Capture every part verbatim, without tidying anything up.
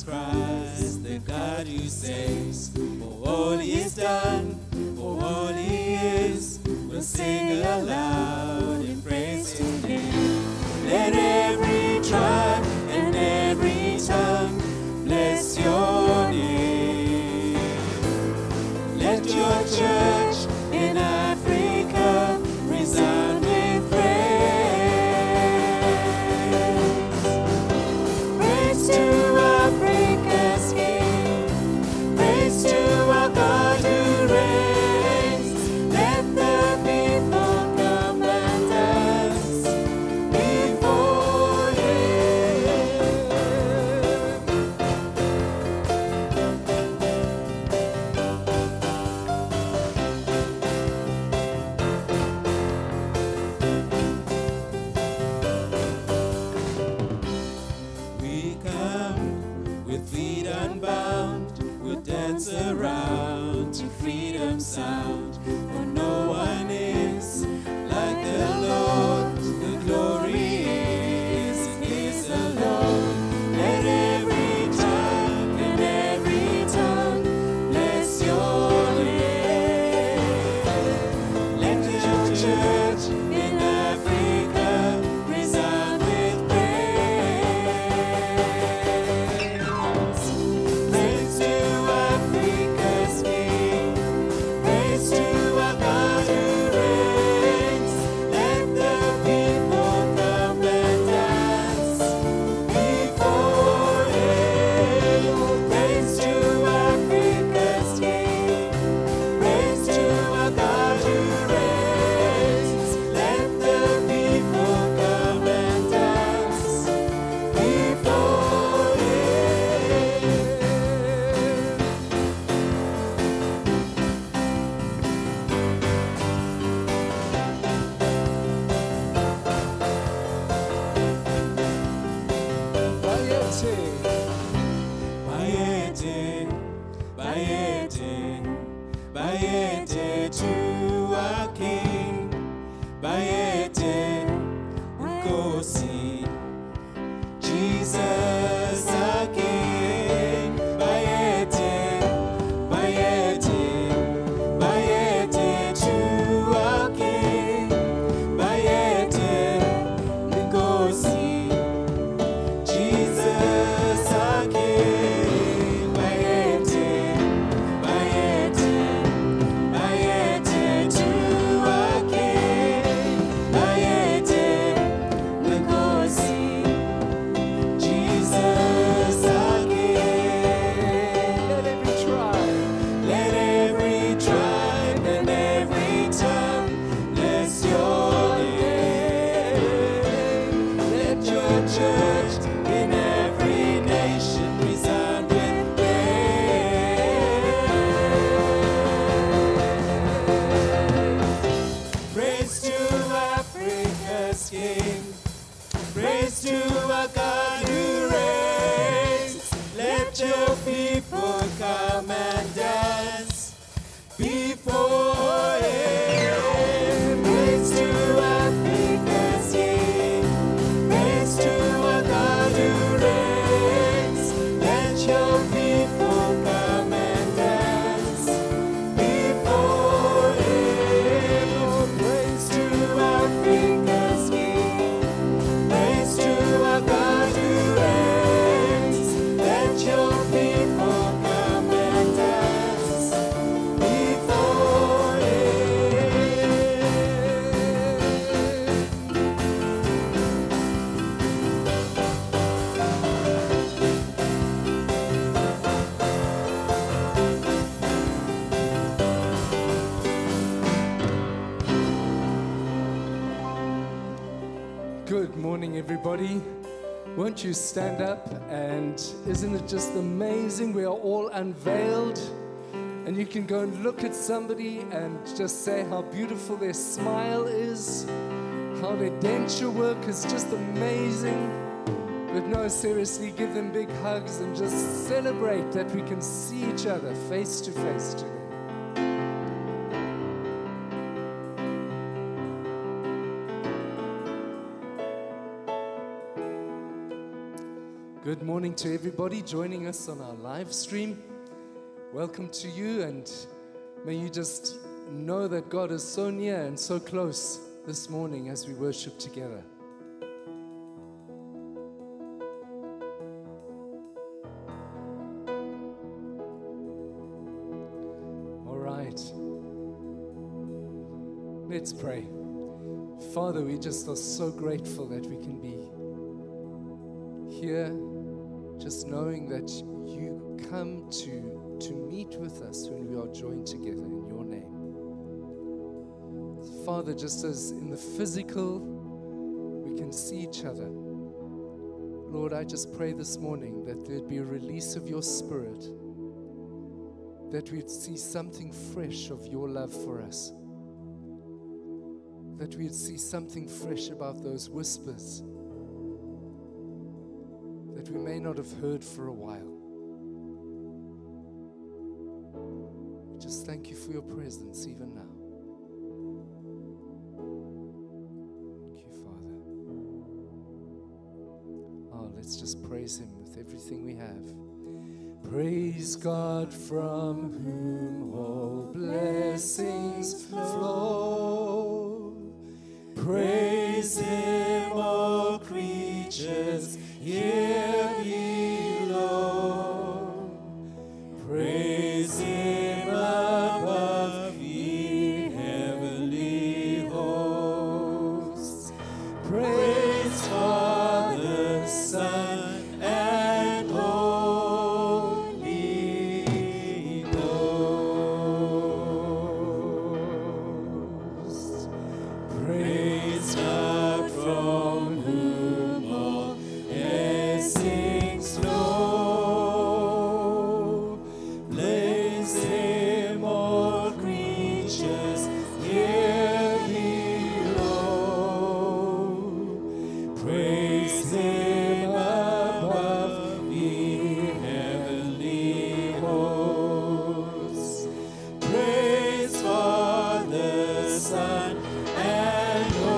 Jesus Christ, the God who saves. For all he's done, for all he is, we'll sing aloud and praise his name. Let every tribe and every tongue bless your name. Let your church in Africa resound. Around to freedom sound, for no one is like the Lord. The glory is in His alone. Let every tongue and every tongue bless Your name. Let Your church in Africa resound with praise. Praise to everybody. Won't you stand up? And isn't it just amazing? We are all unveiled, and you can go and look at somebody and just say how beautiful their smile is, how their denture work is just amazing. But no, seriously, give them big hugs and just celebrate that we can see each other face to face today. Good morning to everybody joining us on our live stream. Welcome to you, and may you just know that God is so near and so close this morning as we worship together. Let's pray. Father, we just are so grateful that we can be here, just knowing that you come to, to meet with us when we are joined together in your name. Father, just as in the physical, we can see each other. Lord, I just pray this morning that there'd be a release of your spirit, that we'd see something fresh of your love for us, that we'd see something fresh about those whispers that we may not have heard for a while. We just thank you for your presence even now. Thank you, Father. Oh, let's just praise him with everything we have. Praise God, from whom all blessings flow. Praise him, O creatures here below. Praise him above, ye heavenly hosts. Praise Father, Son, and Holy Ghost. Praise God, from whom all blessings flow. Praise him, all creatures here below. Praise him above, ye heavenly hosts. Praise Father, Son, and Holy Ghost.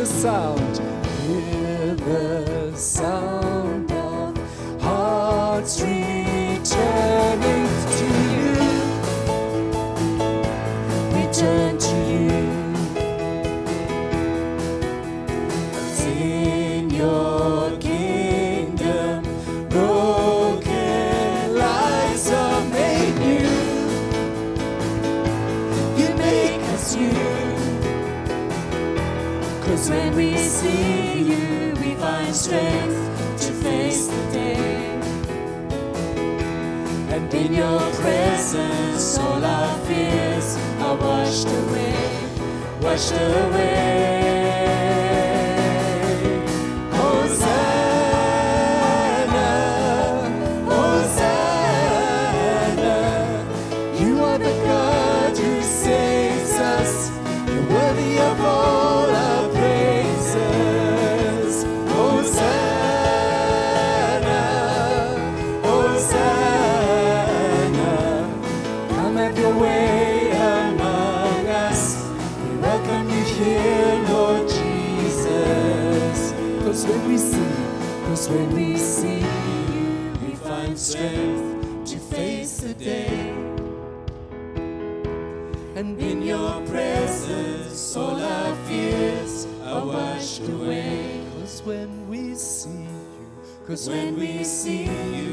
the sound, hear the sound of hearts returning to you, return to you. Sing your kingdom, broken lives are made new. You make us new. When we see you, we find strength to face the day. And in your presence, all our fears are washed away, washed away. Hosanna, Hosanna. You are the God who saves us. You're worthy of all. When we see, cause when we see you, we find strength to face the day. And in your presence, all our fears are washed away. Cause when we see you, cause when we see you,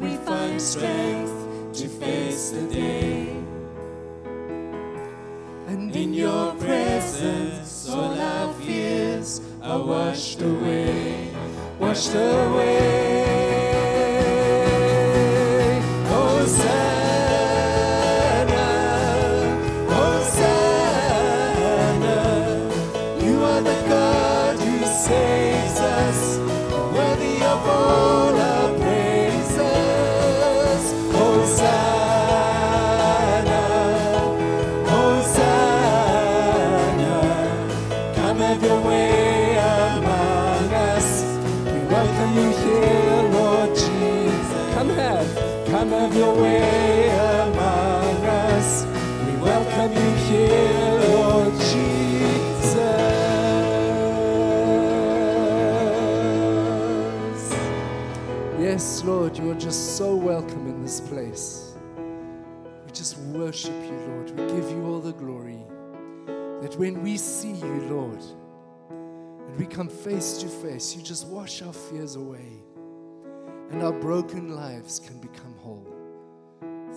we find strength to face the day. And in your presence, all our fears are washed away, washed away. Hosanna, Hosanna. You are the God who saves us, worthy of all our praises. Hosanna. Have your way among us. We welcome you here, Lord Jesus. Yes, Lord, you are just so welcome in this place. We just worship you, Lord. We give you all the glory. That when we see you, Lord, and we come face to face, you just wash our fears away. And our broken lives can become whole.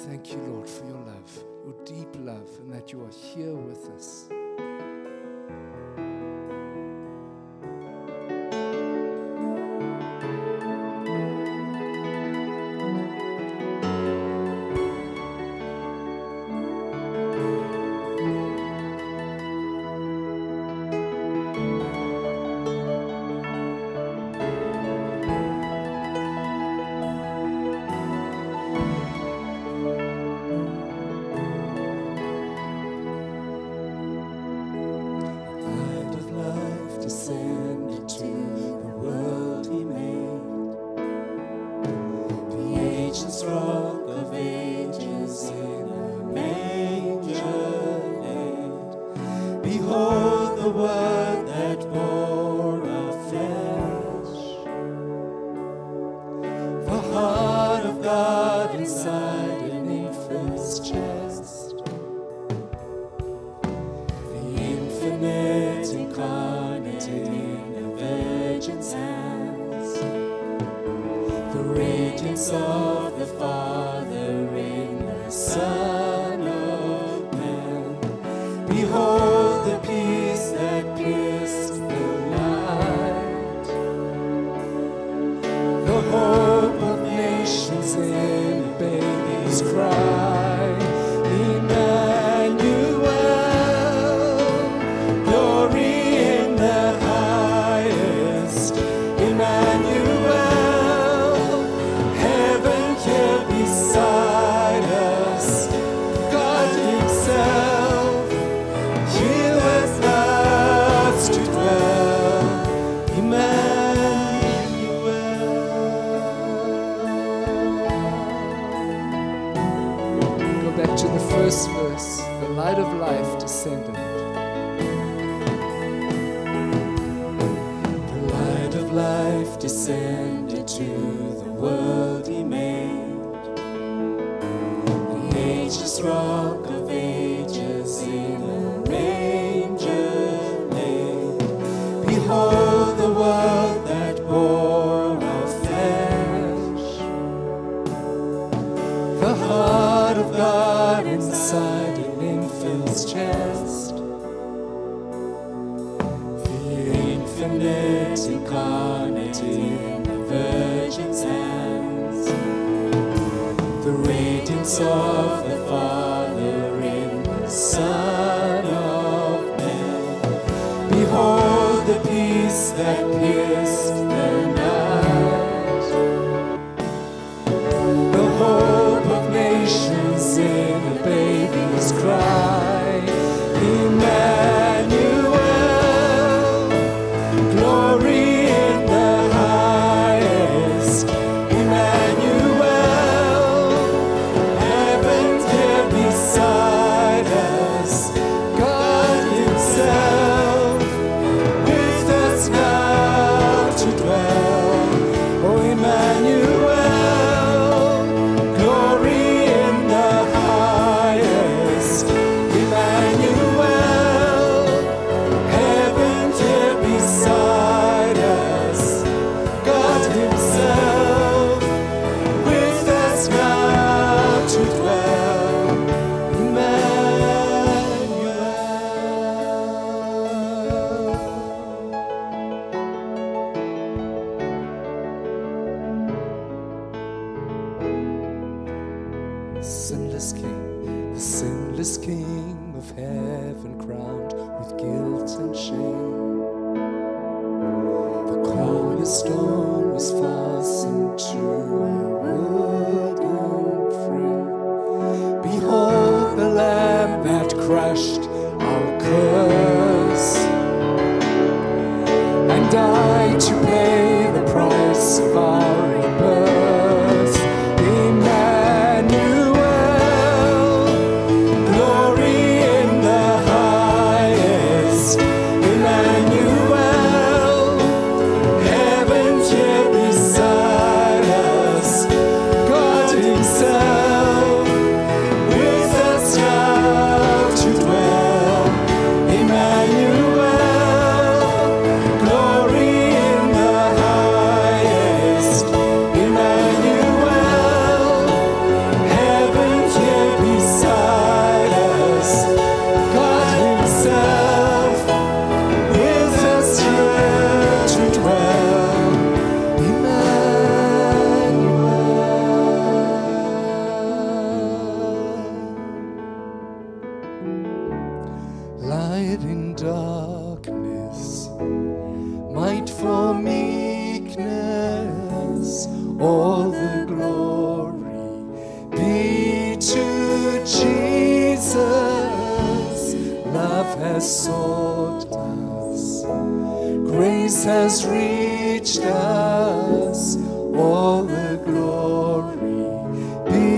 Thank you, Lord, for your love, your deep love, and that you are here with us. Beside us. descended to the world he made. The ageless rock of ages in a manger lay. Behold the world that bore our flesh, the heart of God inside an infant's chest. Infinite incarnate in the Virgin's hands, the radiance of the Father in the Son of Man. Behold the peace that pierced the night, the hope of nations in a baby's cry. Reach us all the glory be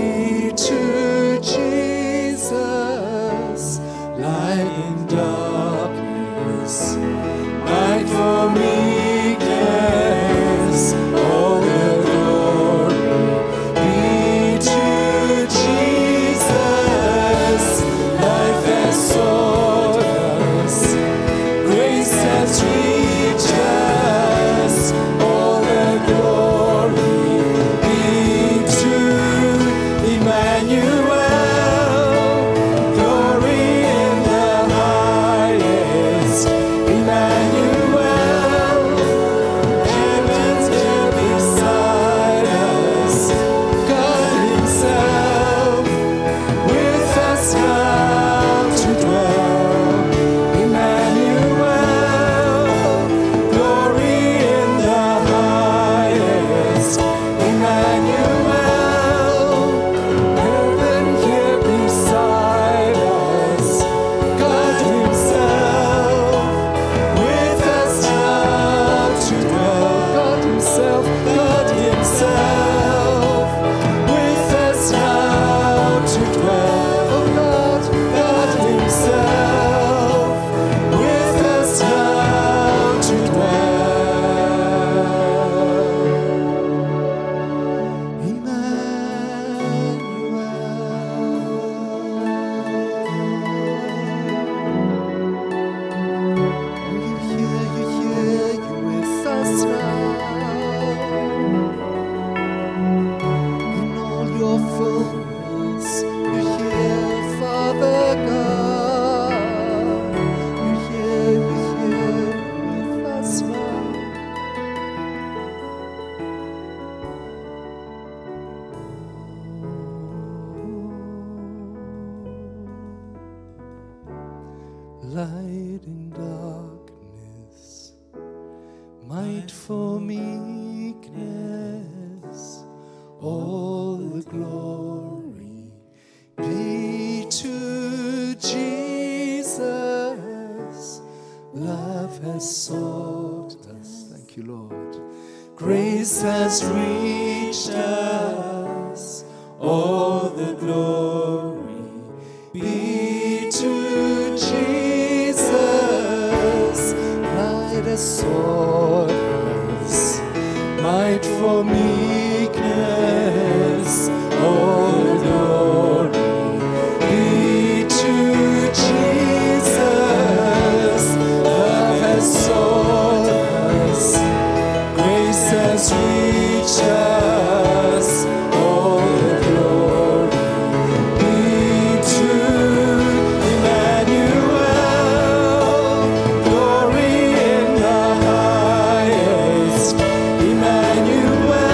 shrouded in darkness, might for meekness all the glory be to Jesus. Love has sought us. Thank you, Lord. Grace has reached us. All the glory be to Jesus. Light has sought us. Might for meekness. All the glory be to Jesus. Love has sought us. Grace has reached us. All the glory be to Emmanuel. Glory in the highest. Emmanuel,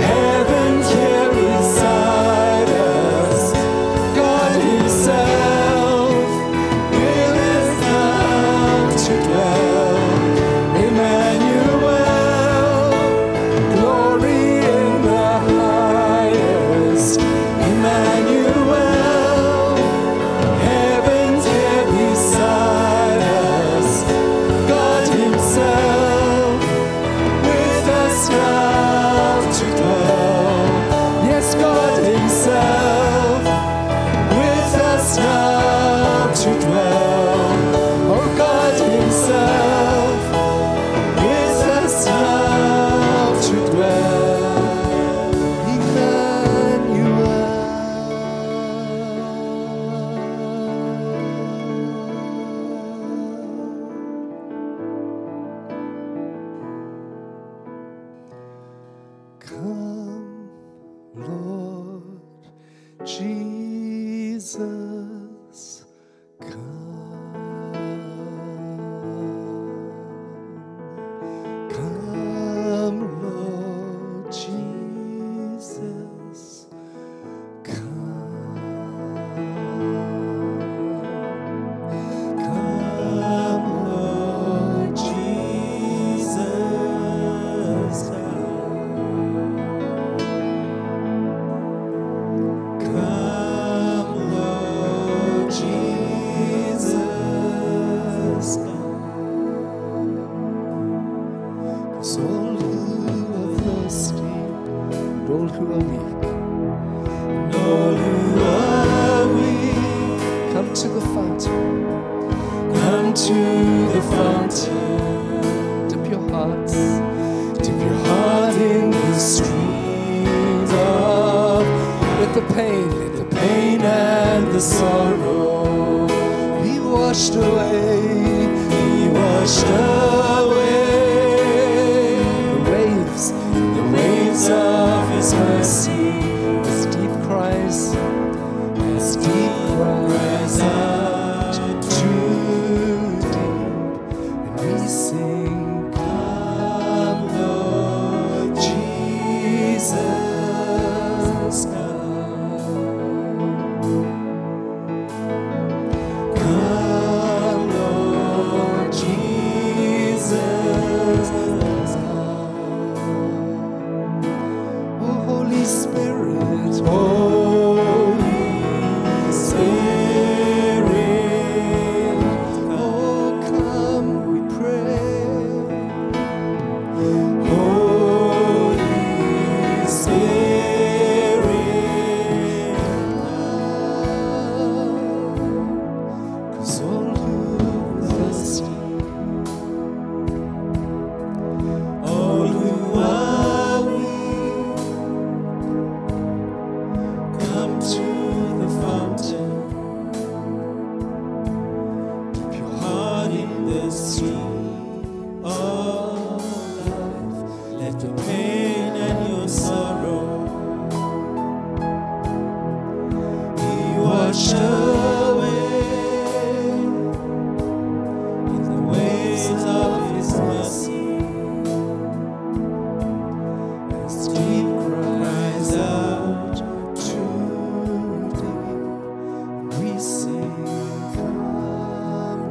heaven here beside us. God Himself will is now to dwell. Emmanuel, glory in the highest. Emmanuel, heaven's here beside us. God Himself with us now to dwell. Yes, God Himself with us now to dwell. Oh, God Himself with us now to dwell. Emmanuel. Come, Lord Jesus, come. Come, Lord Jesus, come. Come, Lord Jesus, come. Come, Lord Jesus, come. 'Cause all who are thirsty, and all who are weak, and all who are weak, come to the fountain. Come to the fountain. Dip your hearts, dip your heart in the streams of. Let the pain, let the pain and the sorrow be washed away, be washed away. The waves, the waves of His mercy, as deep cries, as deep cries out too deep, and we sing, come, Lord Jesus, come. Come, Lord Jesus, come. Oh, Holy Spirit, Holy Spirit, oh, come, we pray. Holy Spirit, come. 'Cause all who are thirsty, all who are weak, come to the fountain. Keep your heart in the stream of life. Let the pain and your sorrow be washed away in the waves of His mercy. As deep cries out too deep, we sing, come,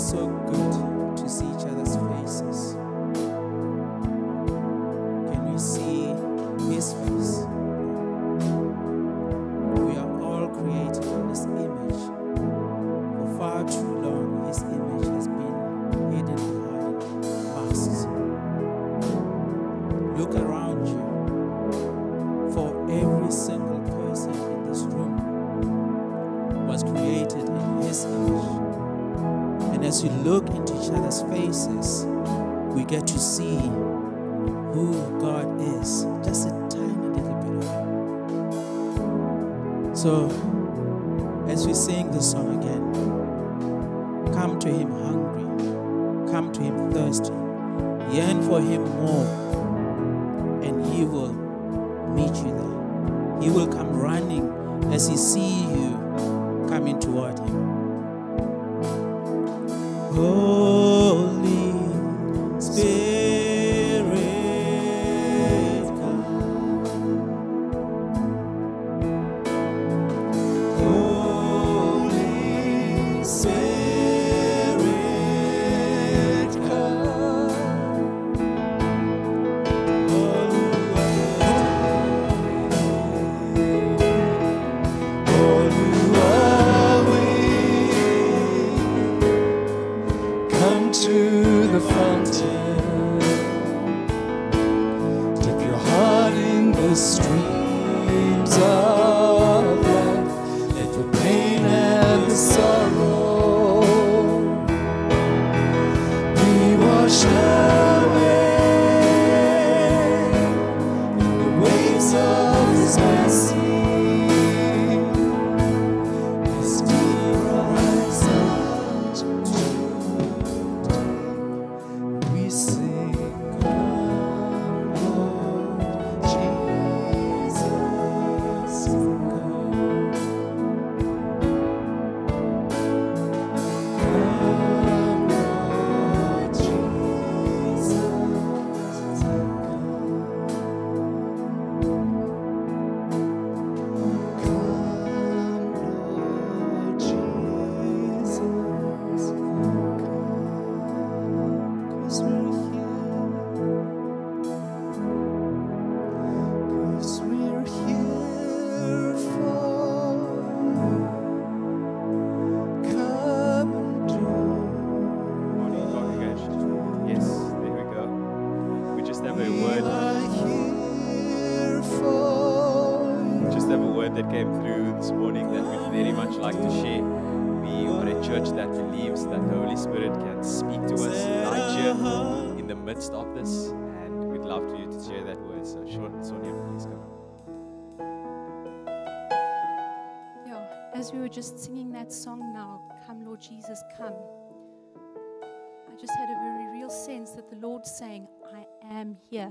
so good to see each other's faces. Can we see His face? We are all created in His image. For far too long, His image has been hidden behind masks. Look around you. For every single person in this room was created in His image. And as you look into each other's faces, we get to see who God is, just a tiny little bit of it. So, as we sing this song again, come to Him hungry, come to Him thirsty, yearn for Him more, and He will meet you there. He will come running as He sees you coming toward Him. Holy Spirit, come. Holy Spirit, come. Holy, Holy. To the fountain, dip your heart in the streams of life. Let the pain and the sorrow be washed away in the waves of His mercy. As we were just singing that song now, come Lord Jesus, come, I just had a very real sense that the Lord saying, I am here.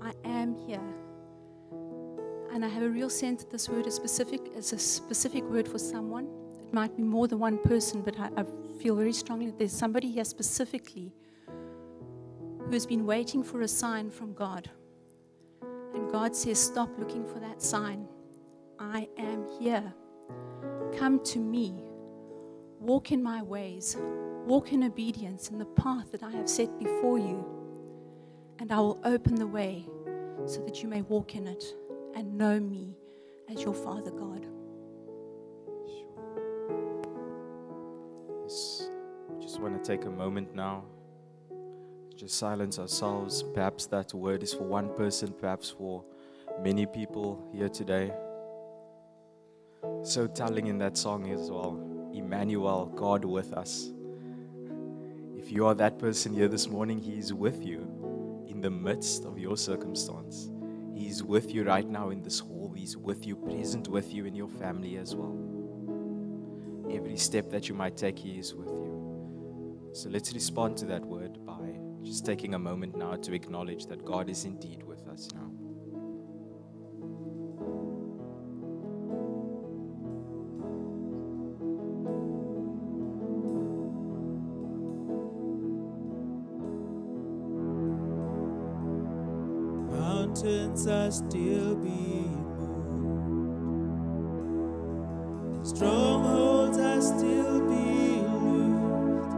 I am here. And I have a real sense that this word is specific. It's a specific word for someone. It might be more than one person, but I, I feel very strongly that there's somebody here specifically who has been waiting for a sign from God. And God says, stop looking for that sign. I am here. Come to me, walk in my ways, walk in obedience in the path that I have set before you, and I will open the way so that you may walk in it and know me as your Father God. Yes. Just want to take a moment now, just silence ourselves. Perhaps that word is for one person, perhaps for many people here today. So telling in that song as well, Emmanuel, God with us. If you are that person here this morning, He is with you in the midst of your circumstance. He is with you right now in this hall. He's with you, present with you in your family as well. Every step that you might take, He is with you. So let's respond to that word by just taking a moment now to acknowledge that God is indeed with us now. Mountains are still being moved. Strongholds are still being loosed.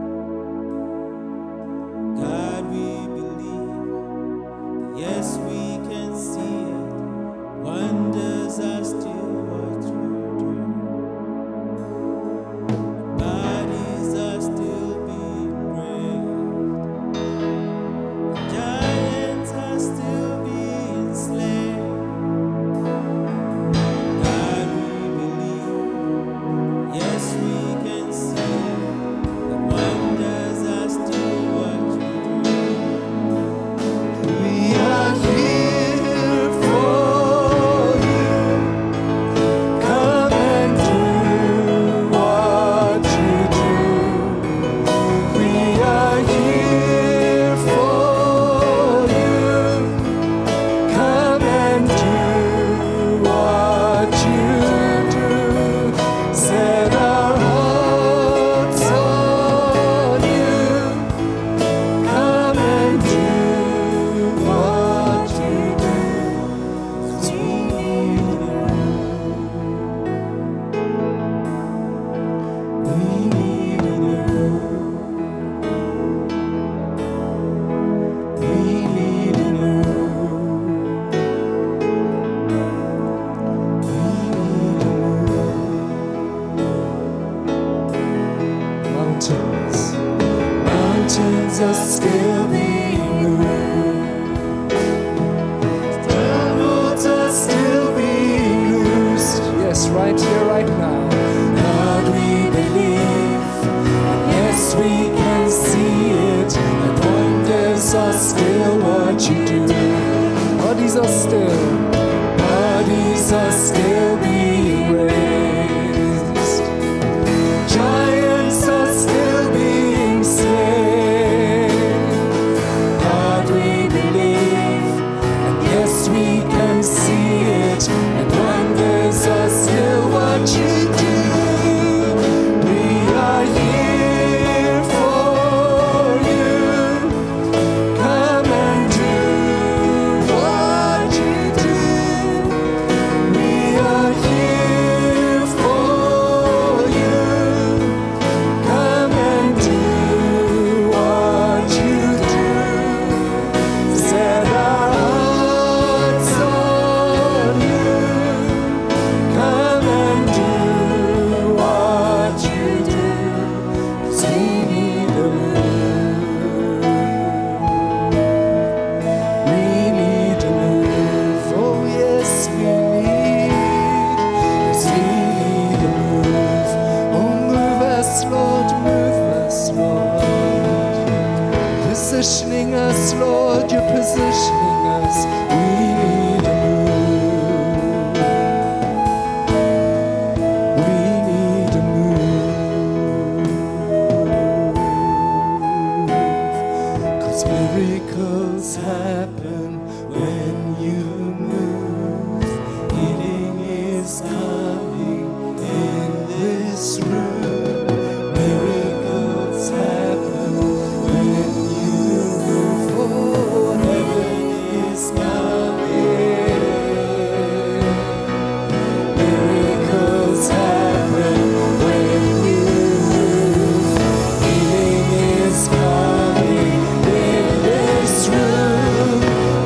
mountains, mountains are still being moved. The roads are still being loosed. Yes, right here, right now. God, we believe. Yes, we can see it. The wonders are still what you do. Bodies are still. Bodies are still being raised. Giants are still being slain. God, we believe, and yes, we can see it. And wonders are still what you do. We are here for you. Come and do what you do. We are here for you. Come and do what you do. Set our hearts on you. Come and do what you do. 'Cause we need a move. We need a move, oh yes we need, yes we need a move, oh move us Lord, move us Lord, positioning us Lord, you're positioning us, we need a move, we need a move, 'cause miracles happen when you move. Healing is coming in this room. Miracles happen when you move. Oh, heaven is coming. Miracles happen when you move. Healing is coming in this room. Miracles happen when you move. Heaven is coming, 'cause this is a move. This is a move. This is a move. This is a move.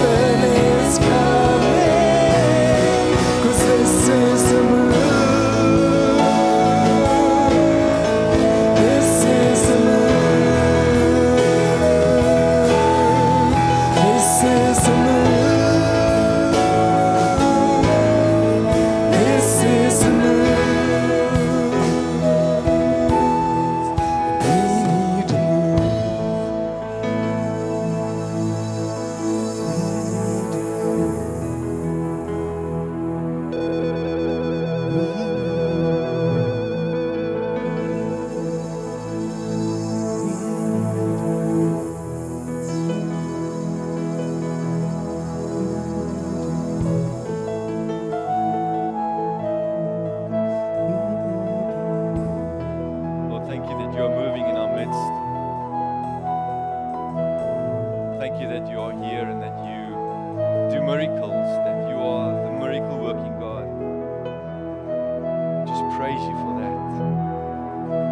We need a Lord, thank you that you are moving in our midst. Thank you that you are here and that you do miracles, that you are the miracle working God. Just praise you for that.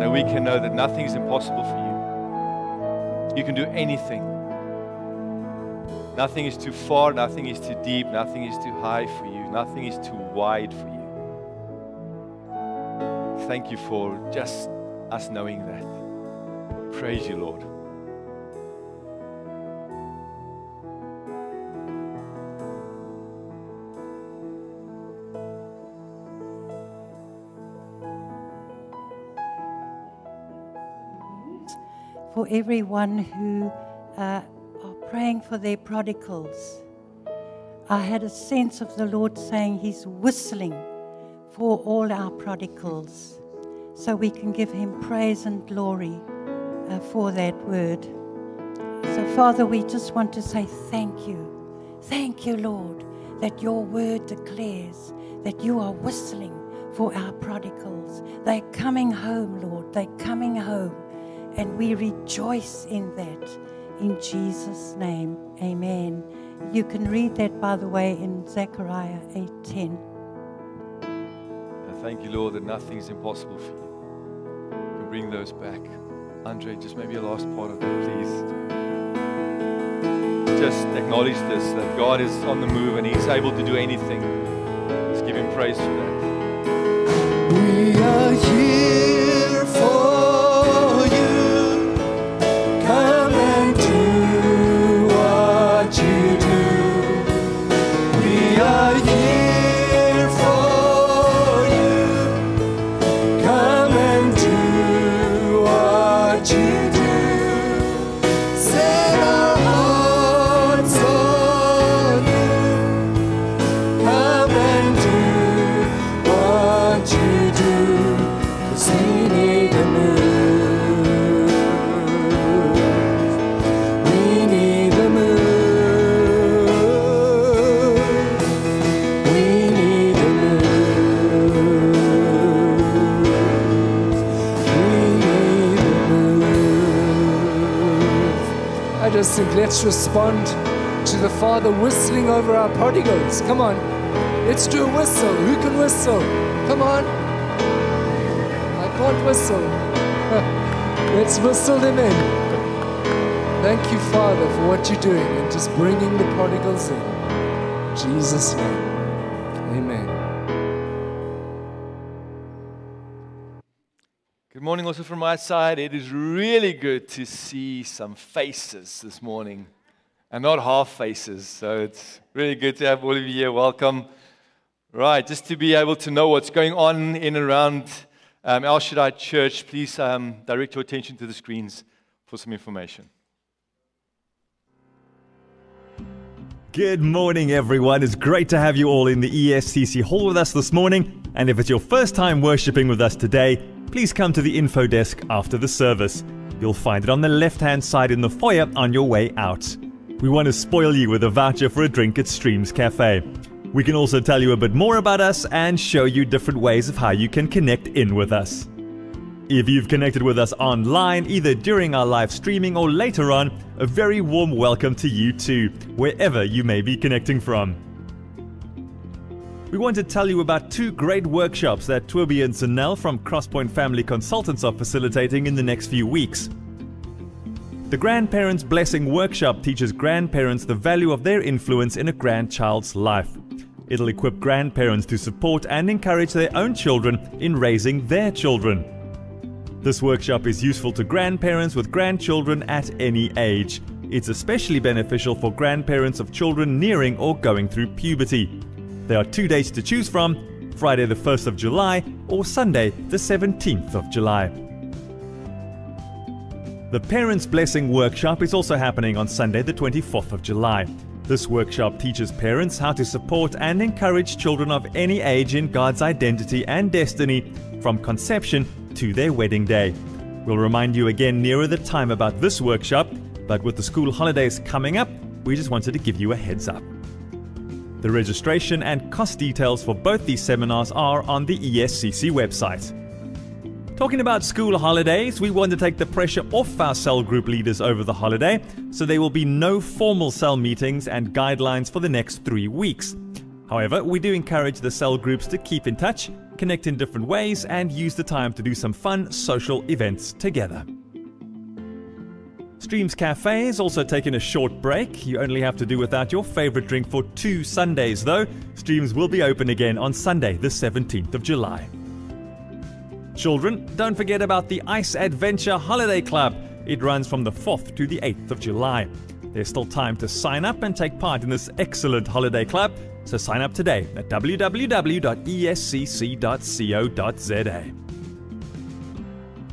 That we can know that nothing is impossible for you. You can do anything. Nothing is too far, nothing is too deep, nothing is too high for you, nothing is too wide for you. Thank you for just us knowing that. Praise you, Lord. For everyone who uh, are praying for their prodigals, I had a sense of the Lord saying He's whistling for all our prodigals, so we can give Him praise and glory uh, for that word. So, Father, we just want to say thank you. Thank you, Lord, that your word declares that you are whistling for our prodigals. They're coming home, Lord. They're coming home. And we rejoice in that. In Jesus' name, amen. You can read that, by the way, in Zechariah eight ten. And thank you, Lord, that nothing is impossible for you. We bring those back. Andre, just maybe a last part of that, please. Just acknowledge this, that God is on the move and He's able to do anything. Just give Him praise for that. We are here for you. Come and do what you do. We are here for you. Come and do what you do. Think, let's respond to the Father whistling over our prodigals. Come on, let's do a whistle. Who can whistle? Come on. I can't whistle. Let's whistle them in. Thank you, Father, for what you're doing and just bringing the prodigals in. In Jesus' name, amen. Good morning also from my side. It is really good to see some faces this morning, and not half faces, so it's really good to have all of you here. Welcome. Right, just to be able to know what's going on in and around um, El Shaddai Church, please um, direct your attention to the screens for some information. Good morning, everyone. It's great to have you all in the E S C C hall with us this morning, and if it's your first time worshiping with us today, please come to the info desk after the service. You'll find it on the left-hand side in the foyer on your way out. We want to spoil you with a voucher for a drink at Streams Cafe. We can also tell you a bit more about us and show you different ways of how you can connect in with us. If you've connected with us online, either during our live streaming or later on, a very warm welcome to you too, wherever you may be connecting from. We want to tell you about two great workshops that Tobie and Zanel from Crosspoint Family Consultants are facilitating in the next few weeks. The Grandparents Blessing Workshop teaches grandparents the value of their influence in a grandchild's life. It'll equip grandparents to support and encourage their own children in raising their children. This workshop is useful to grandparents with grandchildren at any age. It's especially beneficial for grandparents of children nearing or going through puberty. There are two dates to choose from, Friday the first of July or Sunday the seventeenth of July. The Parents Blessing Workshop is also happening on Sunday the twenty-fourth of July. This workshop teaches parents how to support and encourage children of any age in God's identity and destiny from conception to their wedding day. We'll remind you again nearer the time about this workshop, but with the school holidays coming up, we just wanted to give you a heads up. The registration and cost details for both these seminars are on the E S C C website. Talking about school holidays, we want to take the pressure off our cell group leaders over the holiday, so there will be no formal cell meetings and guidelines for the next three weeks. However, we do encourage the cell groups to keep in touch, connect in different ways, and use the time to do some fun social events together. Streams Cafe has also taken a short break. You only have to do without your favorite drink for two Sundays though. Streams will be open again on Sunday the seventeenth of July. Children, don't forget about the Ice Adventure Holiday Club. It runs from the fourth to the eighth of July. There's still time to sign up and take part in this excellent holiday club, so sign up today at w w w dot e s c c dot co dot z a.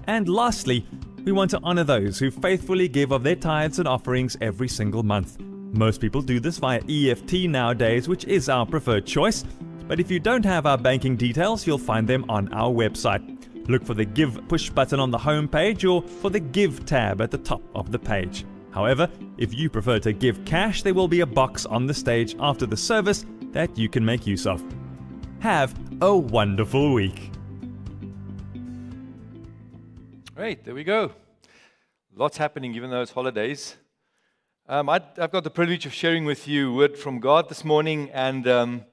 And lastly, we want to honor those who faithfully give of their tithes and offerings every single month. Most people do this via E F T nowadays, which is our preferred choice. But if you don't have our banking details, you'll find them on our website. Look for the Give push button on the home page or for the Give tab at the top of the page. However, if you prefer to give cash, there will be a box on the stage after the service that you can make use of. Have a wonderful week. Great, there we go. Lots happening even though it's holidays. Um, I, I've got the privilege of sharing with you word from God this morning, and um,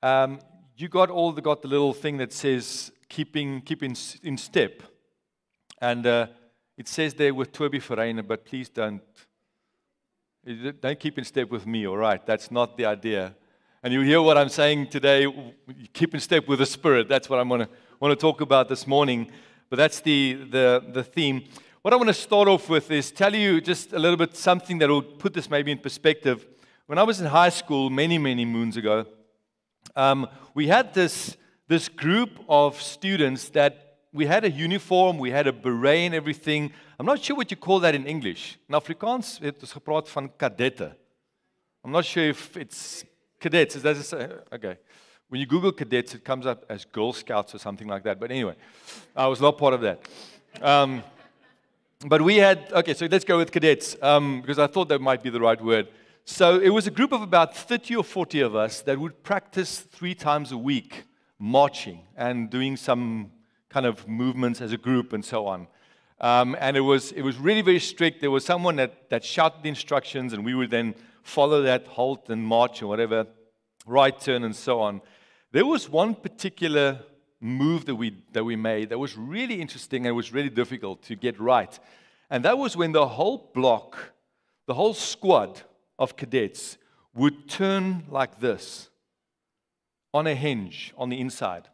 um, you got all the got the little thing that says keeping keep in, in step, and uh, it says there with Tobie Verreynne, but please don't don't keep in step with me. All right, that's not the idea. and you hear what I'm saying today, keep in step with the Spirit. That's what I want to want to talk about this morning. But that's the, the, the theme. What I want to start off with is tell you just a little bit something that will put this maybe in perspective. When I was in high school many, many moons ago, um, we had this, this group of students that we had a uniform, we had a beret and everything. I'm not sure what you call that in English. In Afrikaans, het is gepraat van kadette. I'm not sure if it's cadets. Is that a, okay. When you Google cadets, it comes up as Girl Scouts or something like that. But anyway, I was not part of that. Um, but we had, okay, so let's go with cadets, um, because I thought that might be the right word. So it was a group of about thirty or forty of us that would practice three times a week marching and doing some kind of movements as a group and so on. Um, and it was, it was really very strict. There was someone that, that shouted the instructions, and we would then follow that, halt and march or whatever, right turn and so on. There was one particular move that we, that we made that was really interesting and was really difficult to get right. And that was when the whole block, the whole squad of cadets would turn like this on a hinge on the inside.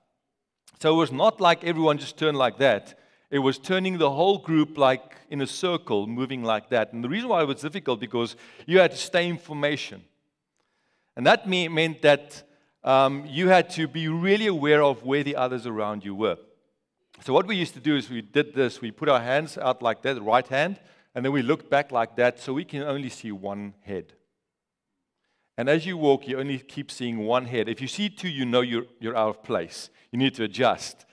So it was not like everyone just turned like that. It was turning the whole group like in a circle, moving like that. And the reason why it was difficult because you had to stay in formation. And that meant that Um, you had to be really aware of where the others around you were. So what we used to do is we did this. We put our hands out like that, right hand, and then we looked back like that so we can only see one head. And as you walk, you only keep seeing one head. If you see two, you know you're, you're out of place. You need to adjust.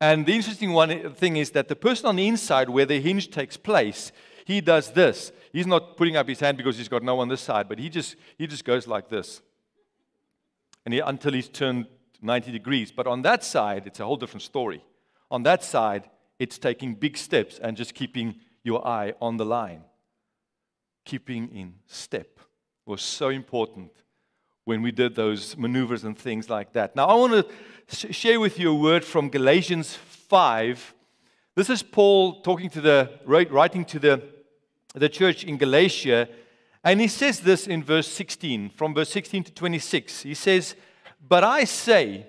And the interesting one thing is that the person on the inside where the hinge takes place, he does this. He's not putting up his hand because he's got no one on this side, but he just, he just goes like this. And he, until he's turned ninety degrees. But on that side, it's a whole different story. On that side, it's taking big steps and just keeping your eye on the line. Keeping in step was so important when we did those maneuvers and things like that. Now, I want to share with you a word from Galatians five. This is Paul talking to the, writing to the, the church in Galatia. And he says this in verse sixteen, from verse sixteen to twenty-six. He says, "But I say,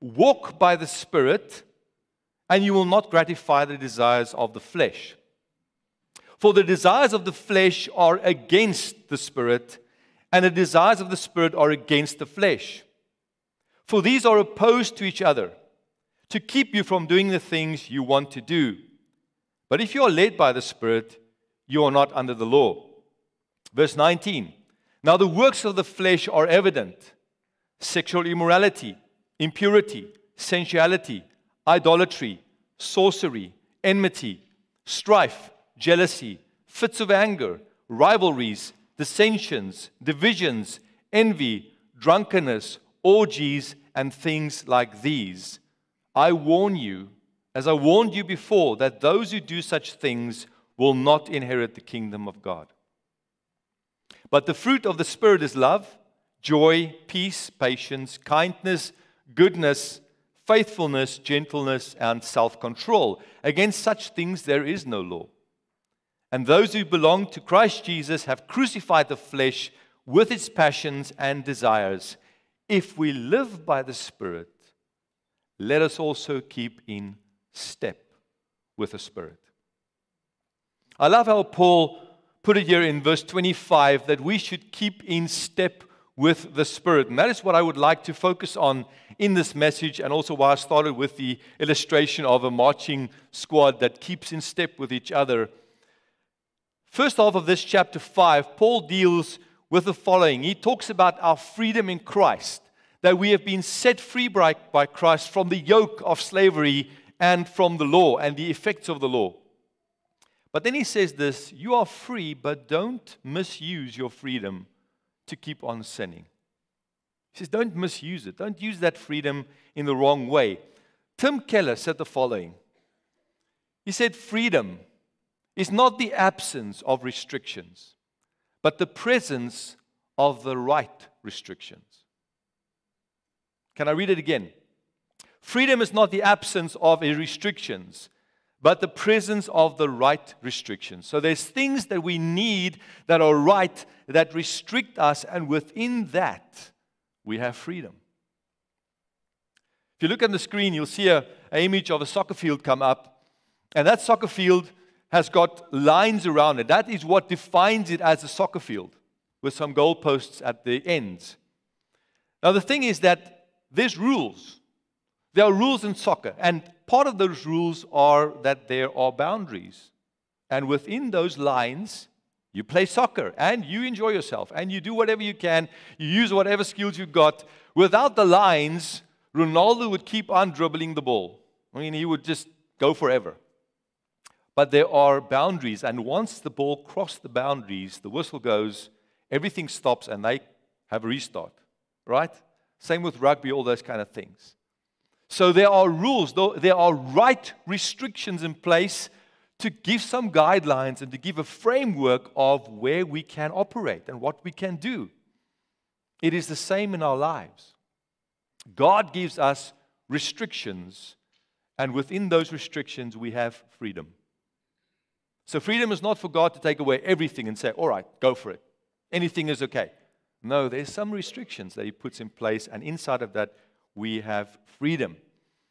walk by the Spirit, and you will not gratify the desires of the flesh. For the desires of the flesh are against the Spirit, and the desires of the Spirit are against the flesh. For these are opposed to each other, to keep you from doing the things you want to do. But if you are led by the Spirit, you are not under the law." Verse nineteen, "Now the works of the flesh are evident: sexual immorality, impurity, sensuality, idolatry, sorcery, enmity, strife, jealousy, fits of anger, rivalries, dissensions, divisions, envy, drunkenness, orgies, and things like these. I warn you, as I warned you before, that those who do such things will not inherit the kingdom of God. But the fruit of the Spirit is love, joy, peace, patience, kindness, goodness, faithfulness, gentleness, and self-control. Against such things there is no law. And those who belong to Christ Jesus have crucified the flesh with its passions and desires. If we live by the Spirit, let us also keep in step with the Spirit." I love how Paul put it here in verse twenty-five, that we should keep in step with the Spirit. And that is what I would like to focus on in this message, and also why I started with the illustration of a marching squad that keeps in step with each other. First half of this chapter five, Paul deals with the following. He talks about our freedom in Christ, that we have been set free by, by Christ from the yoke of slavery and from the law and the effects of the law. But then he says this, "You are free, but don't misuse your freedom to keep on sinning." He says, don't misuse it. Don't use that freedom in the wrong way. Tim Keller said the following. He said, "Freedom is not the absence of restrictions, but the presence of the right restrictions." Can I read it again? "Freedom is not the absence of restrictions, but the presence of the right restrictions." So there's things that we need that are right, that restrict us, and within that, we have freedom. If you look on the screen, you'll see an image of a soccer field come up, and that soccer field has got lines around it. That is what defines it as a soccer field, with some goalposts at the ends. Now, the thing is that there's rules. There are rules in soccer, and part of those rules are that there are boundaries. And within those lines, you play soccer, and you enjoy yourself, and you do whatever you can. You use whatever skills you've got. Without the lines, Ronaldo would keep on dribbling the ball. I mean, he would just go forever. But there are boundaries, and once the ball crosses the boundaries, the whistle goes, everything stops, and they have a restart, right? Same with rugby, all those kind of things. So there are rules, there are right restrictions in place to give some guidelines and to give a framework of where we can operate and what we can do. It is the same in our lives. God gives us restrictions, and within those restrictions we have freedom. So freedom is not for God to take away everything and say, all right, go for it. Anything is okay. No, there's some restrictions that he puts in place, and inside of that we have freedom.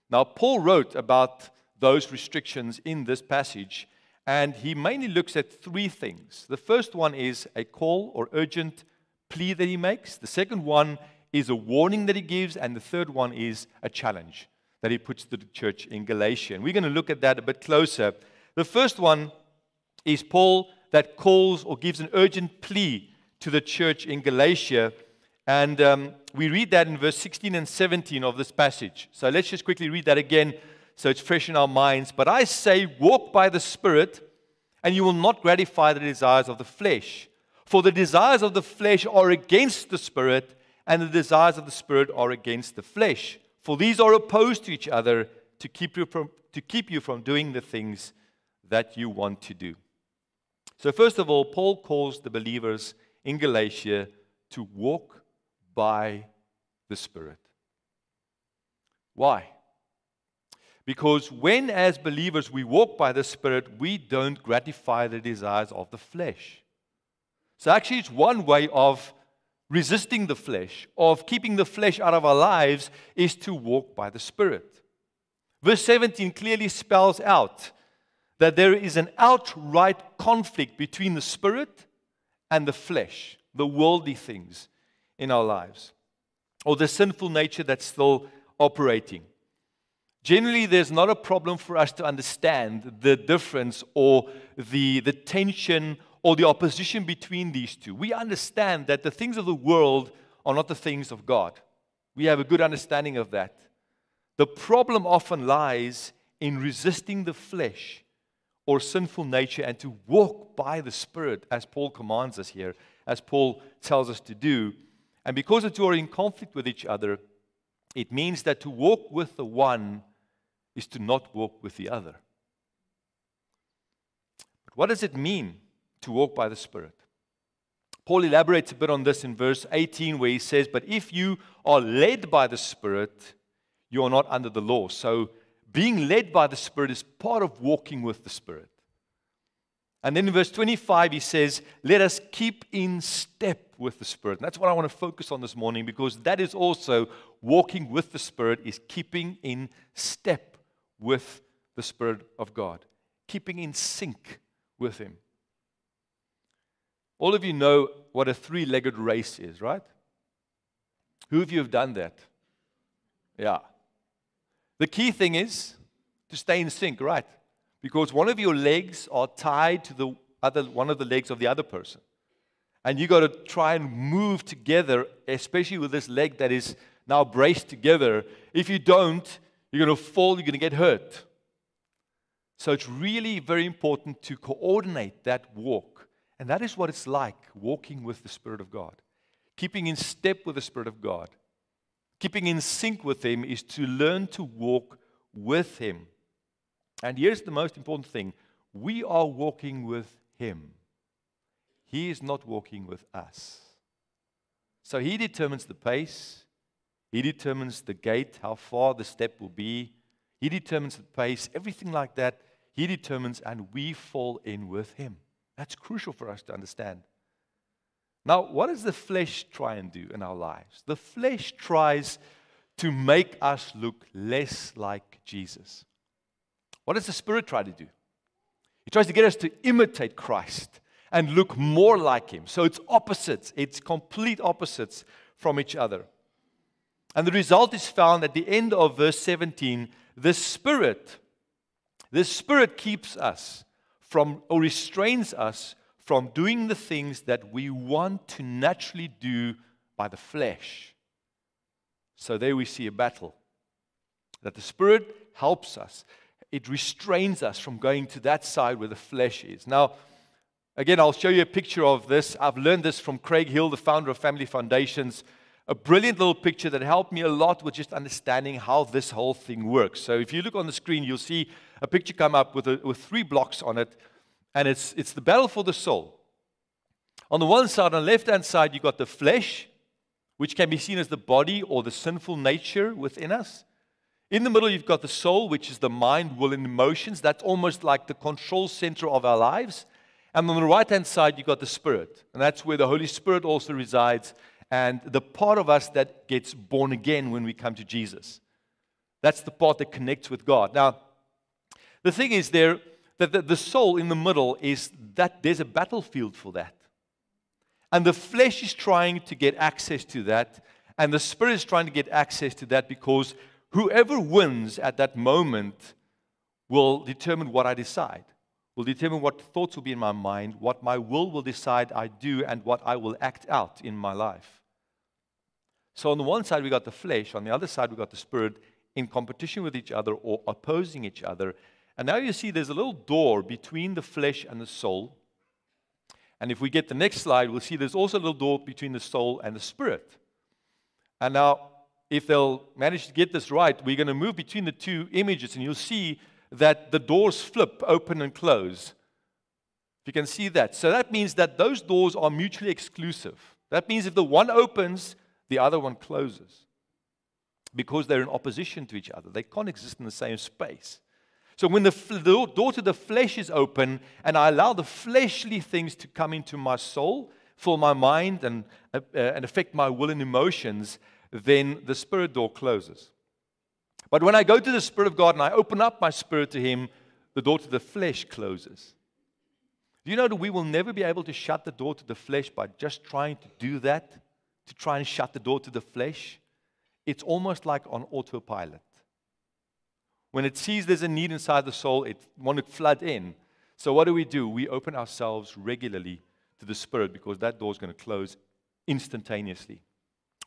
Now, Paul wrote about those restrictions in this passage, and he mainly looks at three things. The first one is a call or urgent plea that he makes. The second one is a warning that he gives, and the third one is a challenge that he puts to the church in Galatia. And we're going to look at that a bit closer. The first one is Paul that calls or gives an urgent plea to the church in Galatia, and um, we read that in verse sixteen and seventeen of this passage. So let's just quickly read that again so it's fresh in our minds. But I say, walk by the Spirit, and you will not gratify the desires of the flesh. For the desires of the flesh are against the Spirit, and the desires of the Spirit are against the flesh. For these are opposed to each other to keep you from, to keep you from doing the things that you want to do. So first of all, Paul calls the believers in Galatia to walk by the Spirit. Why? Because when, as believers, we walk by the Spirit, we don't gratify the desires of the flesh. So actually, it's one way of resisting the flesh, of keeping the flesh out of our lives, is to walk by the Spirit. Verse seventeen clearly spells out that there is an outright conflict between the Spirit and the flesh, the worldly things in our lives, or the sinful nature that's still operating. Generally, there's not a problem for us to understand the difference or the, the tension or the opposition between these two. We understand that the things of the world are not the things of God. We have a good understanding of that. The problem often lies in resisting the flesh or sinful nature and to walk by the Spirit, as Paul commands us here, as Paul tells us to do. And because the two are in conflict with each other, it means that to walk with the one is to not walk with the other. But what does it mean to walk by the Spirit? Paul elaborates a bit on this in verse eighteen, where he says, but if you are led by the Spirit, you are not under the law. So being led by the Spirit is part of walking with the Spirit. And then in verse twenty-five, he says, let us keep in step with the Spirit. And that's what I want to focus on this morning, because that is also walking with the Spirit, is keeping in step with the Spirit of God, keeping in sync with Him. All of you know what a three-legged race is, right? Who of you have done that? Yeah. The key thing is to stay in sync, right? Because one of your legs are tied to the other, one of the legs of the other person. And you've got to try and move together, especially with this leg that is now braced together. If you don't, you're going to fall, you're going to get hurt. So it's really very important to coordinate that walk. And that is what it's like walking with the Spirit of God. Keeping in step with the Spirit of God. Keeping in sync with Him is to learn to walk with Him. And here's the most important thing. We are walking with Him. He is not walking with us. So He determines the pace. He determines the gait, how far the step will be. He determines the pace, everything like that. He determines, and we fall in with Him. That's crucial for us to understand. Now, what does the flesh try and do in our lives? The flesh tries to make us look less like Jesus. What does the Spirit try to do? He tries to get us to imitate Christ and look more like Him. So it's opposites. It's complete opposites from each other. And the result is found at the end of verse seventeen. The Spirit, the Spirit keeps us from, or restrains us from doing the things that we want to naturally do by the flesh. So there we see a battle, that the Spirit helps us. It restrains us from going to that side where the flesh is. Now, again, I'll show you a picture of this. I've learned this from Craig Hill, the founder of Family Foundations, a brilliant little picture that helped me a lot with just understanding how this whole thing works. So if you look on the screen, you'll see a picture come up with, a, with three blocks on it, and it's, it's the battle for the soul. On the one side, on the left-hand side, you've got the flesh, which can be seen as the body or the sinful nature within us. In the middle, you've got the soul, which is the mind, will, and emotions. That's almost like the control center of our lives. And on the right-hand side, you've got the Spirit. And that's where the Holy Spirit also resides, and the part of us that gets born again when we come to Jesus. That's the part that connects with God. Now, the thing is there, that the, the soul in the middle is that there's a battlefield for that. And the flesh is trying to get access to that, and the Spirit is trying to get access to that, because whoever wins at that moment will determine what I decide, will determine what thoughts will be in my mind, what my will will decide I do, and what I will act out in my life. So on the one side, we got the flesh. On the other side, we got the Spirit in competition with each other or opposing each other. And now you see there's a little door between the flesh and the soul. And if we get the next slide, we'll see there's also a little door between the soul and the Spirit. And now, if they'll manage to get this right, we're going to move between the two images, and you'll see that the doors flip open and close. You can see that. So that means that those doors are mutually exclusive. That means if the one opens, the other one closes, because they're in opposition to each other. They can't exist in the same space. So when the, the door to the flesh is open, and I allow the fleshly things to come into my soul, fill my mind, and, uh, and affect my will and emotions, then the Spirit door closes. But when I go to the Spirit of God and I open up my spirit to Him, the door to the flesh closes. Do you know that we will never be able to shut the door to the flesh by just trying to do that, to try and shut the door to the flesh? It's almost like on autopilot. When it sees there's a need inside the soul, it wants to flood in. So what do we do? We open ourselves regularly to the Spirit, because that door is going to close instantaneously.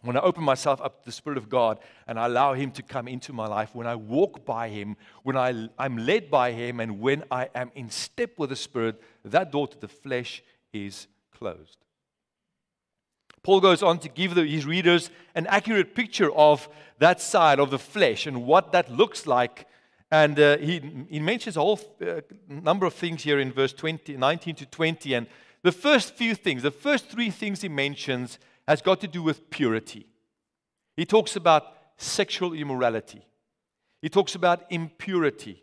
When I open myself up to the Spirit of God and I allow Him to come into my life, when I walk by Him, when I, I'm led by Him, and when I am in step with the Spirit, that door to the flesh is closed. Paul goes on to give the, his readers an accurate picture of that side of the flesh and what that looks like. And uh, he, he mentions a whole uh, number of things here in verse nineteen to twenty. And the first few things, the first three things he mentions, has got to do with purity. He talks about sexual immorality. He talks about impurity.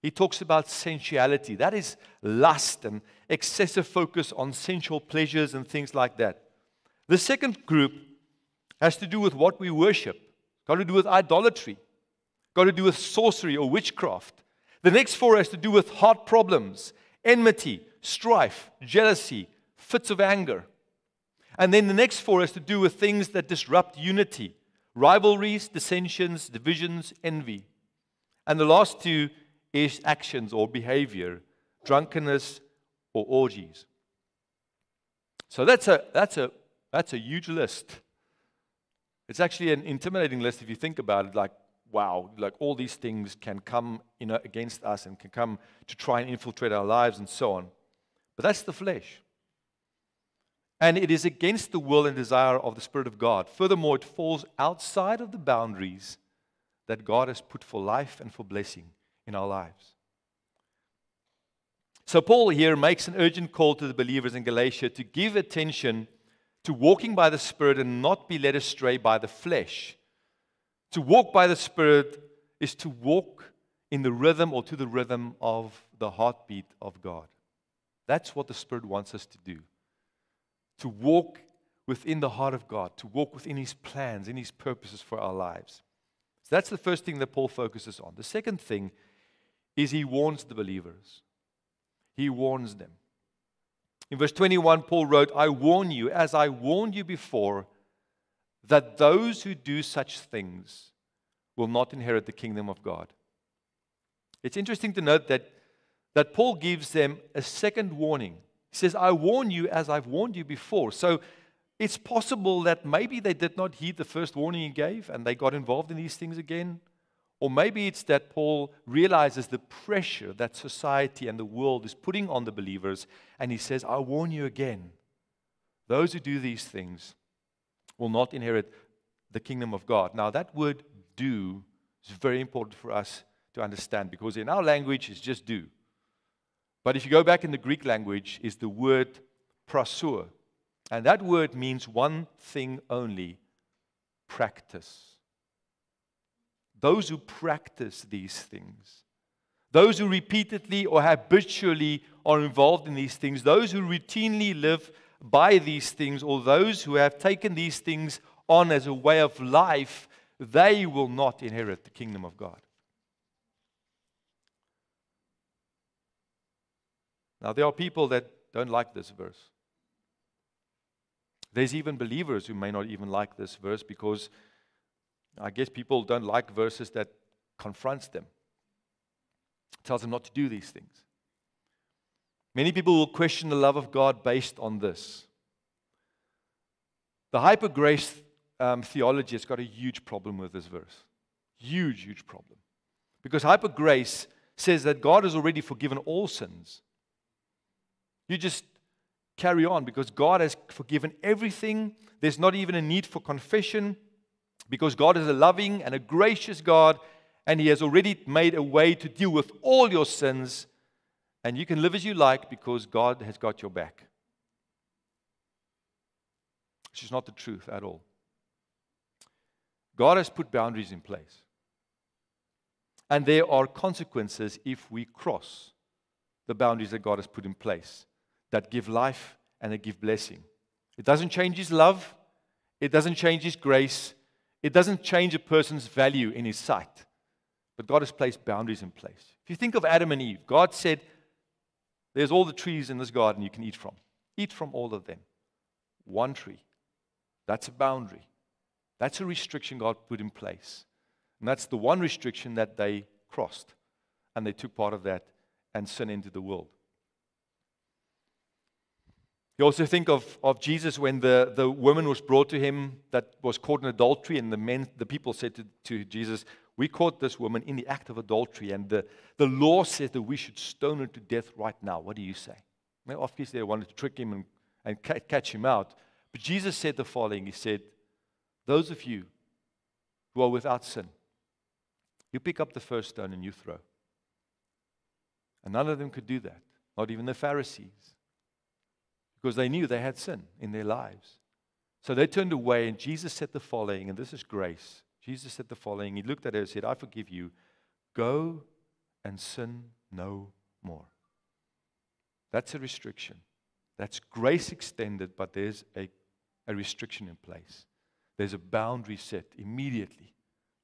He talks about sensuality. That is lust and excessive focus on sensual pleasures and things like that. The second group has to do with what we worship. Got to do with idolatry. Got to do with sorcery or witchcraft. The next four has to do with heart problems, enmity, strife, jealousy, fits of anger. And then the next four has to do with things that disrupt unity: rivalries, dissensions, divisions, envy. And the last two is actions or behavior: drunkenness or orgies. So that's a, that's a, that's a huge list. It's actually an intimidating list if you think about it, like, wow, like all these things can come, you know, against us and can come to try and infiltrate our lives and so on. But that's the flesh. And it is against the will and desire of the Spirit of God. Furthermore, it falls outside of the boundaries that God has put for life and for blessing in our lives. So Paul here makes an urgent call to the believers in Galatia to give attention to walking by the Spirit and not be led astray by the flesh. To walk by the Spirit is to walk in the rhythm or to the rhythm of the heartbeat of God. That's what the Spirit wants us to do. To walk within the heart of God, to walk within His plans, in His purposes for our lives. So that's the first thing that Paul focuses on. The second thing is he warns the believers. He warns them. In verse twenty-one, Paul wrote, "I warn you, as I warned you before, that those who do such things will not inherit the kingdom of God." It's interesting to note that, that Paul gives them a second warning. He says, "I warn you as I've warned you before." So it's possible that maybe they did not heed the first warning he gave and they got involved in these things again. Or maybe it's that Paul realizes the pressure that society and the world is putting on the believers, and he says, "I warn you again, those who do these things will not inherit the kingdom of God." Now that word "do" is very important for us to understand, because in our language it's just "do." But if you go back in the Greek language, it's the word "prasur." And that word means one thing only: practice. Those who practice these things, those who repeatedly or habitually are involved in these things, those who routinely live by these things, or those who have taken these things on as a way of life, they will not inherit the kingdom of God. Now, there are people that don't like this verse. There's even believers who may not even like this verse, because I guess people don't like verses that confronts them, tells them not to do these things. Many people will question the love of God based on this. The hyper-grace um, theology has got a huge problem with this verse. Huge, huge problem. Because hyper-grace says that God has already forgiven all sins. You just carry on because God has forgiven everything. There's not even a need for confession, because God is a loving and a gracious God, and He has already made a way to deal with all your sins, and you can live as you like because God has got your back. Which is not the truth at all. God has put boundaries in place, and there are consequences if we cross the boundaries that God has put in place that give life and that give blessing. It doesn't change His love. It doesn't change His grace. It doesn't change a person's value in His sight. But God has placed boundaries in place. If you think of Adam and Eve, God said, "There's all the trees in this garden you can eat from. Eat from all of them." One tree. That's a boundary. That's a restriction God put in place. And that's the one restriction that they crossed. And they took part of that and sin into the world. You also think of, of Jesus when the, the woman was brought to Him that was caught in adultery, and the men, the people said to, to Jesus, "We caught this woman in the act of adultery, and the, the law says that we should stone her to death right now. What do you say?" Now, of course, they wanted to trick Him and, and ca catch Him out. But Jesus said the following. He said, "Those of you who are without sin, you pick up the first stone and you throw." And none of them could do that, not even the Pharisees. Because they knew they had sin in their lives. So they turned away, and Jesus said the following, and this is grace. Jesus said the following. He looked at her and said, "I forgive you. Go and sin no more." That's a restriction. That's grace extended, but there's a, a restriction in place. There's a boundary set immediately.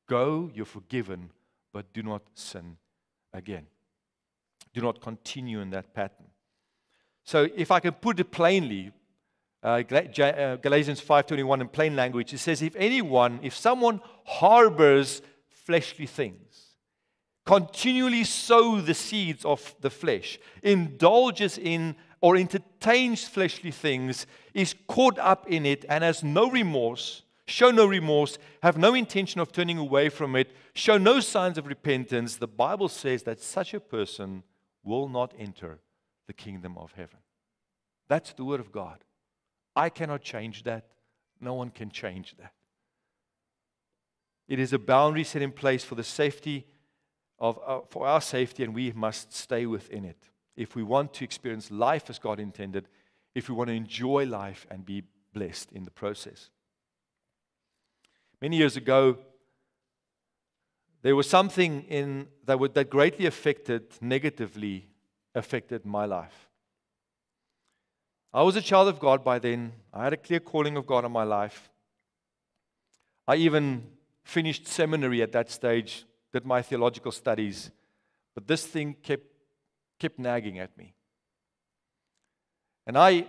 Go, you're forgiven, but do not sin again. Do not continue in that pattern. So if I can put it plainly, uh, Galatians five twenty-one in plain language, it says, if anyone, if someone harbors fleshly things, continually sow the seeds of the flesh, indulges in or entertains fleshly things, is caught up in it and has no remorse, show no remorse, have no intention of turning away from it, show no signs of repentance, the Bible says that such a person will not enter the kingdom of heaven. That's the word of God. I cannot change that. No one can change that. It is a boundary set in place for the safety of our, for our safety, and we must stay within it if we want to experience life as God intended, if we want to enjoy life and be blessed in the process. Many years ago, there was something in that would, that greatly affected negatively affected my life. I was a child of God by then. I had a clear calling of God on my life. I even finished seminary at that stage, did my theological studies, but this thing kept, kept nagging at me. And I,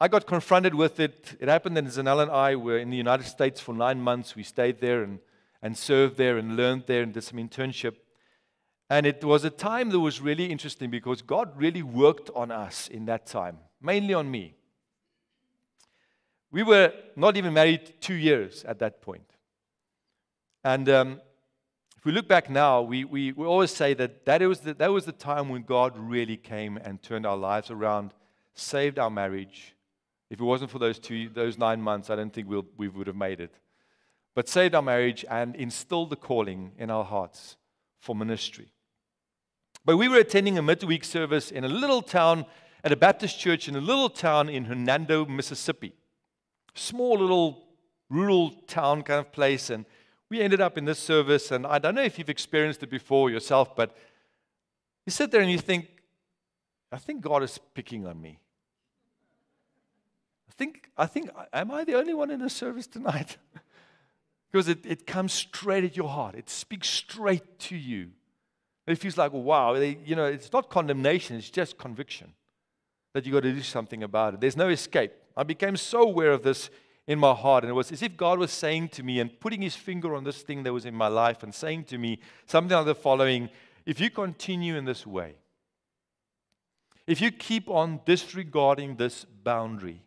I got confronted with it. It happened that Zanel and I were in the United States for nine months. We stayed there and, and served there and learned there and did some internship. And it was a time that was really interesting because God really worked on us in that time, mainly on me. We were not even married two years at that point. And um, if we look back now, we, we, we always say that that was, the, that was the time when God really came and turned our lives around, saved our marriage. If it wasn't for those, two, those nine months, I don't think we'll, we would have made it. But saved our marriage and instilled the calling in our hearts for ministry. But we were attending a midweek service in a little town, at a Baptist church in a little town in Hernando, Mississippi. Small little rural town kind of place, and we ended up in this service, and I don't know if you've experienced it before yourself, but you sit there and you think, I think God is picking on me. I think, I think, am I the only one in the service tonight? Because it, it comes straight at your heart. It speaks straight to you. And it feels like, wow, they, you know, it's not condemnation, it's just conviction that you've got to do something about it. There's no escape. I became so aware of this in my heart, and it was as if God was saying to me and putting his finger on this thing that was in my life and saying to me something like the following: if you continue in this way, if you keep on disregarding this boundary,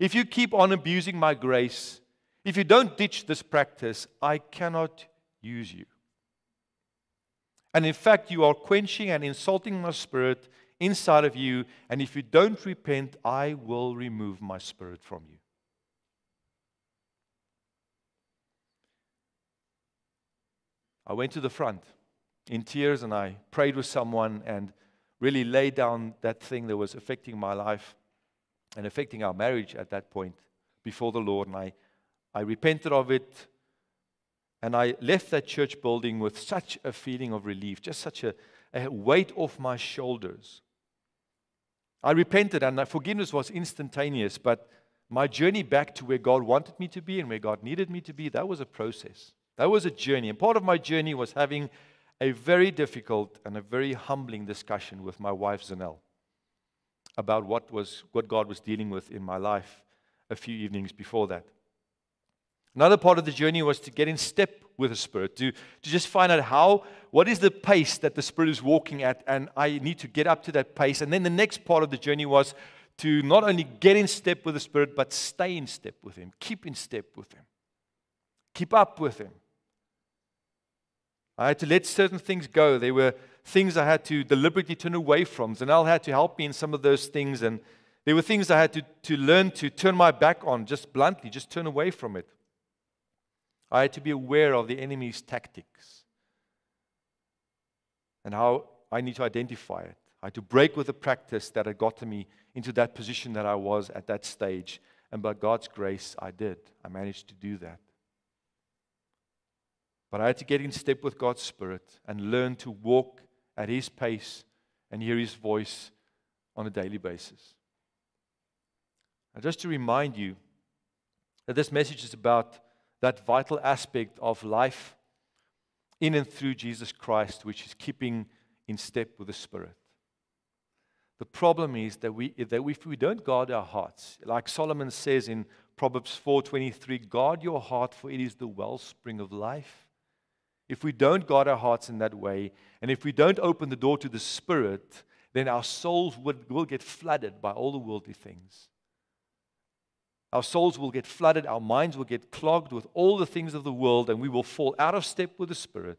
if you keep on abusing my grace, if you don't ditch this practice, I cannot use you. And in fact, you are quenching and insulting my spirit inside of you, and if you don't repent, I will remove my spirit from you. I went to the front in tears, and I prayed with someone and really laid down that thing that was affecting my life and affecting our marriage at that point before the Lord, and I I repented of it, and I left that church building with such a feeling of relief, just such a, a weight off my shoulders. I repented, and forgiveness was instantaneous, but my journey back to where God wanted me to be and where God needed me to be, that was a process. That was a journey, and part of my journey was having a very difficult and a very humbling discussion with my wife, Zanel, about what, was, what God was dealing with in my life a few evenings before that. Another part of the journey was to get in step with the Spirit, to, to just find out how, what is the pace that the Spirit is walking at, and I need to get up to that pace. And then the next part of the journey was to not only get in step with the Spirit, but stay in step with Him, keep in step with Him, keep up with Him. I had to let certain things go. There were things I had to deliberately turn away from. Zanel had to help me in some of those things, and there were things I had to, to learn to turn my back on, just bluntly, just turn away from it. I had to be aware of the enemy's tactics and how I need to identify it. I had to break with the practice that had gotten me into that position that I was at that stage. And by God's grace, I did. I managed to do that. But I had to get in step with God's Spirit and learn to walk at His pace and hear His voice on a daily basis. And just to remind you that this message is about that vital aspect of life in and through Jesus Christ, which is keeping in step with the Spirit. The problem is that, we, that if we don't guard our hearts, like Solomon says in Proverbs four twenty-three, guard your heart, for it is the wellspring of life. If we don't guard our hearts in that way, and if we don't open the door to the Spirit, then our souls would, will get flooded by all the worldly things. Our souls will get flooded, our minds will get clogged with all the things of the world, and we will fall out of step with the Spirit.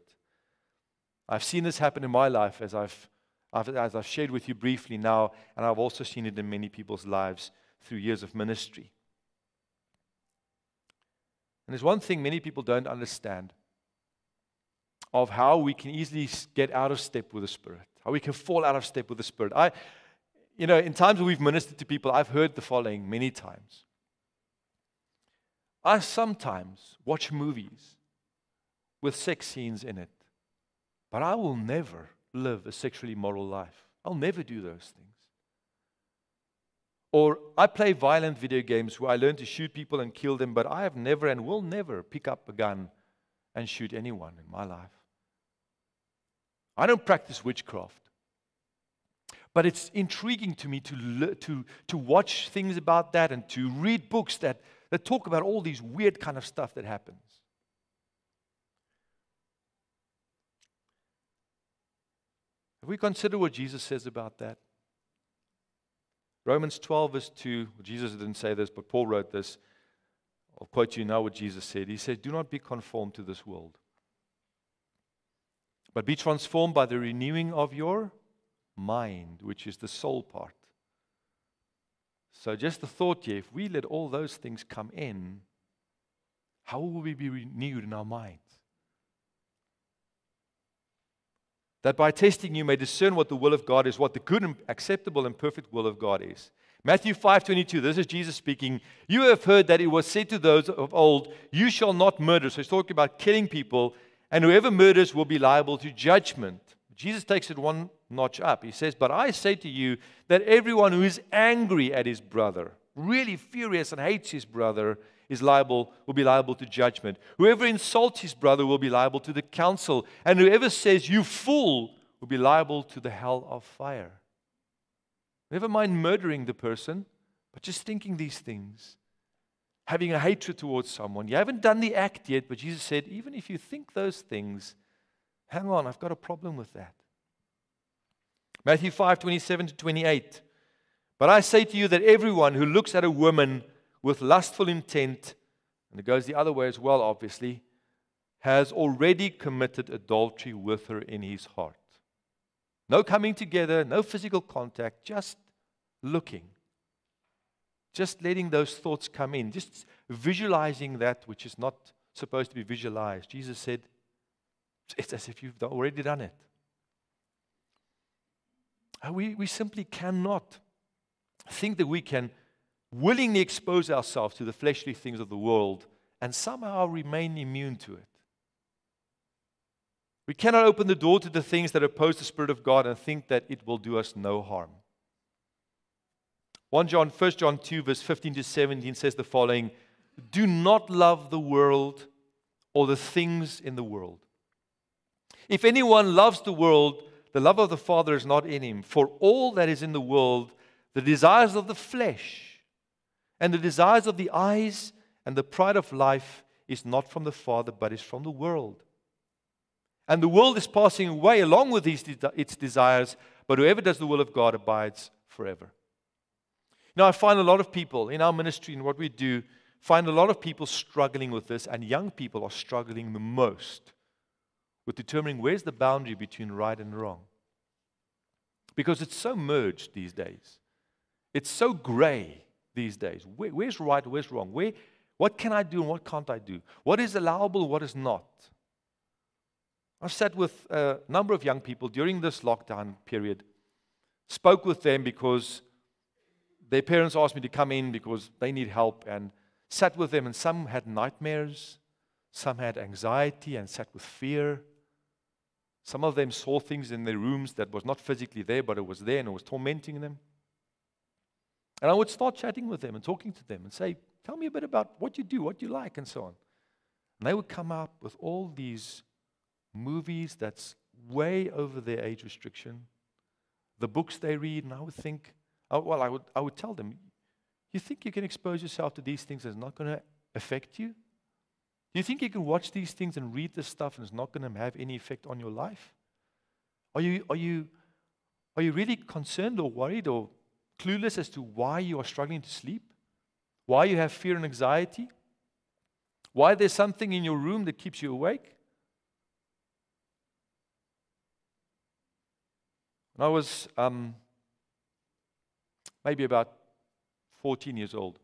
I've seen this happen in my life, as I've, I've, as I've shared with you briefly now, and I've also seen it in many people's lives through years of ministry. And there's one thing many people don't understand of how we can easily get out of step with the Spirit, how we can fall out of step with the Spirit. I, you know, in times where we've ministered to people, I've heard the following many times. I sometimes watch movies with sex scenes in it, but I will never live a sexually moral life. I'll never do those things. Or I play violent video games where I learn to shoot people and kill them, but I have never and will never pick up a gun and shoot anyone in my life. I don't practice witchcraft. But it's intriguing to me to, to, to watch things about that and to read books that, that talk about all these weird kind of stuff that happens. Have we considered what Jesus says about that? Romans twelve, verse two, Jesus didn't say this, but Paul wrote this. I'll quote you now what Jesus said. He said, "Do not be conformed to this world, but be transformed by the renewing of your mind," which is the soul part. So just the thought here, if we let all those things come in, how will we be renewed in our minds? "That by testing you may discern what the will of God is, what the good and acceptable and perfect will of God is." Matthew five twenty-two, this is Jesus speaking. "You have heard that it was said to those of old, you shall not murder." So he's talking about killing people. "And whoever murders will be liable to judgment." Jesus takes it one notch up. He says, "But I say to you that everyone who is angry at his brother, really furious and hates his brother, is liable, will be liable to judgment. Whoever insults his brother will be liable to the council. And whoever says, 'You fool,' will be liable to the hell of fire." Never mind murdering the person, but just thinking these things. Having a hatred towards someone. You haven't done the act yet, but Jesus said, even if you think those things, hang on, I've got a problem with that. Matthew five, twenty-seven to twenty-eight. "But I say to you that everyone who looks at a woman with lustful intent," and it goes the other way as well, obviously, "has already committed adultery with her in his heart." No coming together, no physical contact, just looking. Just letting those thoughts come in. Just visualizing that which is not supposed to be visualized. Jesus said, it's as if you've already done it. We, we simply cannot think that we can willingly expose ourselves to the fleshly things of the world and somehow remain immune to it. We cannot open the door to the things that oppose the Spirit of God and think that it will do us no harm. First John two, verse fifteen to seventeen says the following, "Do not love the world or the things in the world. If anyone loves the world, the love of the Father is not in him. For all that is in the world, the desires of the flesh and the desires of the eyes and the pride of life is not from the Father, but is from the world. And the world is passing away along with these de- its desires, but whoever does the will of God abides forever." Now, I find a lot of people in our ministry and what we do, find a lot of people struggling with this, and young people are struggling the most with determining where's the boundary between right and wrong. Because it's so merged these days. It's so gray these days. Where, where's right, where's wrong? Where, what can I do and what can't I do? What is allowable, what is not? I've sat with a number of young people during this lockdown period, spoke with them because their parents asked me to come in because they need help, and sat with them, and some had nightmares, some had anxiety and sat with fear. Some of them saw things in their rooms that was not physically there, but it was there and it was tormenting them. And I would start chatting with them and talking to them and say, "Tell me a bit about what you do, what you like," and so on. And they would come up with all these movies that's way over their age restriction, the books they read, and I would think, Oh, well, I would, I would tell them, "You think you can expose yourself to these things and it's not going to affect you? Do you think you can watch these things and read this stuff and it's not going to have any effect on your life? Are you, are you, are you really concerned or worried or clueless as to why you are struggling to sleep? Why you have fear and anxiety? Why there's something in your room that keeps you awake?" And I was... Um, maybe about fourteen years old.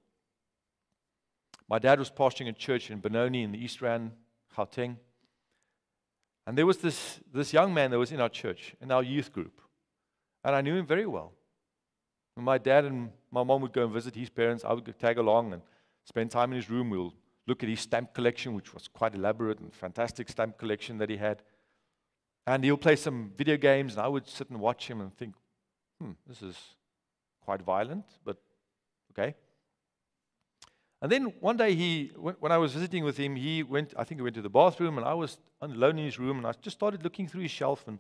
My dad was pastoring a church in Benoni in the East Rand, Gauteng. And there was this, this young man that was in our church, in our youth group. And I knew him very well. And my dad and my mom would go and visit his parents. I would tag along and spend time in his room. We'll look at his stamp collection, which was quite elaborate and fantastic stamp collection that he had. And he'll play some video games, and I would sit and watch him and think, hmm, this is quite violent, but Okay? And then one day, he, when I was visiting with him, he went, I think he went to the bathroom, and I was alone in his room, and I just started looking through his shelf and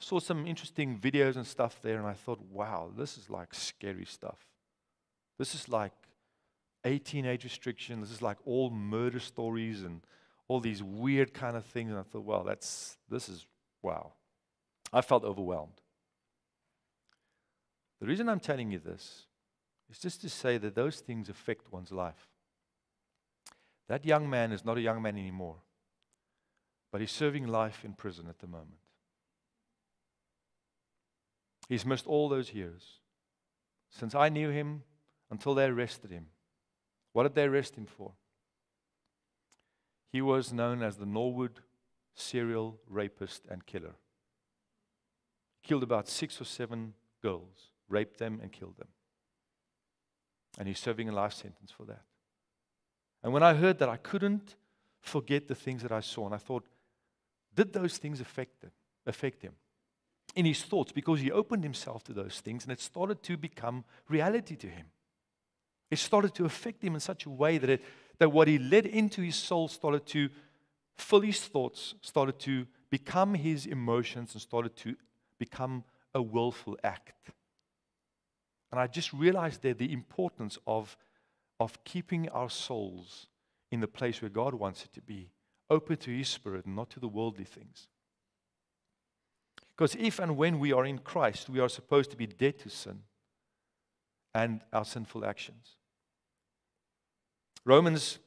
saw some interesting videos and stuff there, and I thought, wow, this is like scary stuff. This is like eighteen age restriction. This is like all murder stories and all these weird kind of things. And I thought, wow, that's, this is, wow. I felt overwhelmed. The reason I'm telling you this, it's just to say that those things affect one's life. That young man is not a young man anymore, but he's serving life in prison at the moment. He's missed all those years. Since I knew him until they arrested him. What did they arrest him for? He was known as the Norwood serial rapist and killer. Killed about six or seven girls, raped them and killed them. And he's serving a life sentence for that. And when I heard that, I couldn't forget the things that I saw. And I thought, did those things affect them, affect him? In his thoughts, because he opened himself to those things, and it started to become reality to him. It started to affect him in such a way that, it, that what he let into his soul started to fill his thoughts, started to become his emotions, and started to become a willful act. And I just realized there the importance of, of keeping our souls in the place where God wants it to be, open to His Spirit and not to the worldly things. Because if and when we are in Christ, we are supposed to be dead to sin and our sinful actions. Romans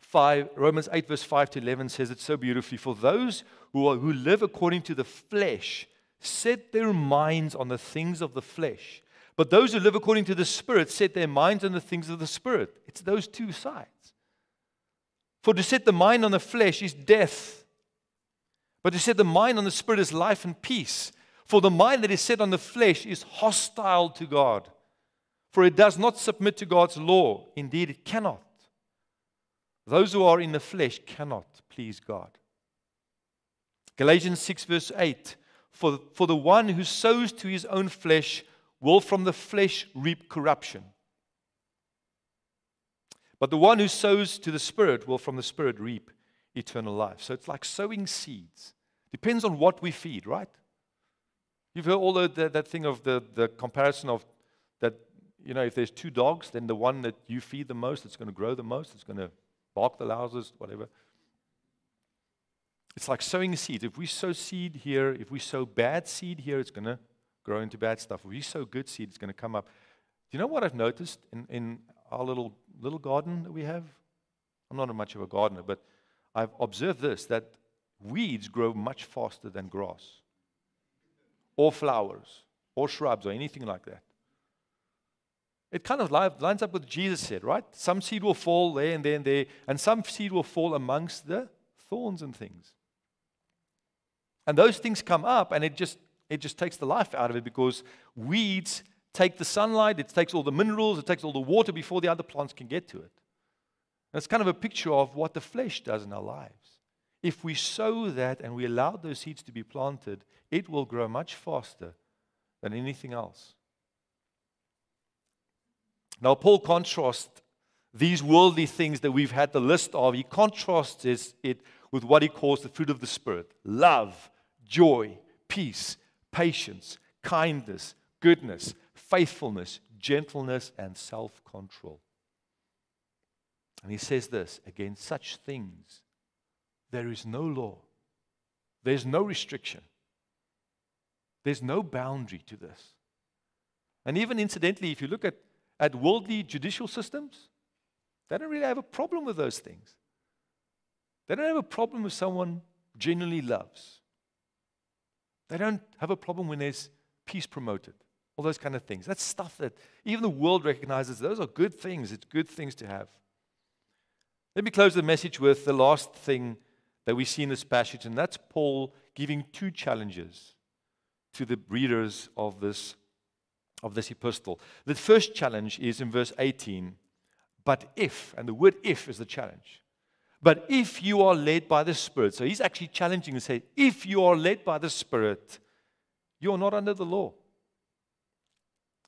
five, Romans eight, verse five to eleven says it so beautifully. For those who, are, who live according to the flesh set their minds on the things of the flesh. But those who live according to the Spirit set their minds on the things of the Spirit. It's those two sides. For to set the mind on the flesh is death. But to set the mind on the Spirit is life and peace. For the mind that is set on the flesh is hostile to God. For it does not submit to God's law. Indeed, it cannot. Those who are in the flesh cannot please God. Galatians six verse eight. For, for the one who sows to his own flesh will from the flesh reap corruption. But the one who sows to the Spirit will from the Spirit reap eternal life. So it's like sowing seeds. Depends on what we feed, right? You've heard all the, the, that thing of the, the comparison of that, you know, if there's two dogs, then the one that you feed the most, it's going to grow the most, it's going to bark the loudest, whatever. It's like sowing seeds. If we sow seed here, if we sow bad seed here, it's going to grow into bad stuff. If we sow good seed, it's going to come up. Do you know what I've noticed in, in our little, little garden that we have? I'm not much of a gardener, but I've observed this, that weeds grow much faster than grass or flowers or shrubs or anything like that. It kind of lines up with what Jesus said, right? Some seed will fall there and there and there, and some seed will fall amongst the thorns and things. And those things come up, and it just, it just takes the life out of it, because weeds take the sunlight, it takes all the minerals, it takes all the water before the other plants can get to it. That's kind of a picture of what the flesh does in our lives. If we sow that and we allow those seeds to be planted, it will grow much faster than anything else. Now, Paul contrasts these worldly things that we've had the list of. He contrasts it with what he calls the fruit of the Spirit. Love, joy, peace, patience, kindness, goodness, faithfulness, gentleness, and self-control. And he says this, against such things, there is no law. There's no restriction. There's no boundary to this. And even incidentally, if you look at, at worldly judicial systems, they don't really have a problem with those things. They don't have a problem if someone genuinely loves. They don't have a problem when there's peace promoted. All those kind of things. That's stuff that even the world recognizes. Those are good things. It's good things to have. Let me close the message with the last thing that we see in this passage, and that's Paul giving two challenges to the readers of this, of this epistle. The first challenge is in verse eighteen, but if, and the word if is the challenge, but if you are led by the Spirit. So he's actually challenging and saying, if you are led by the Spirit, you are not under the law.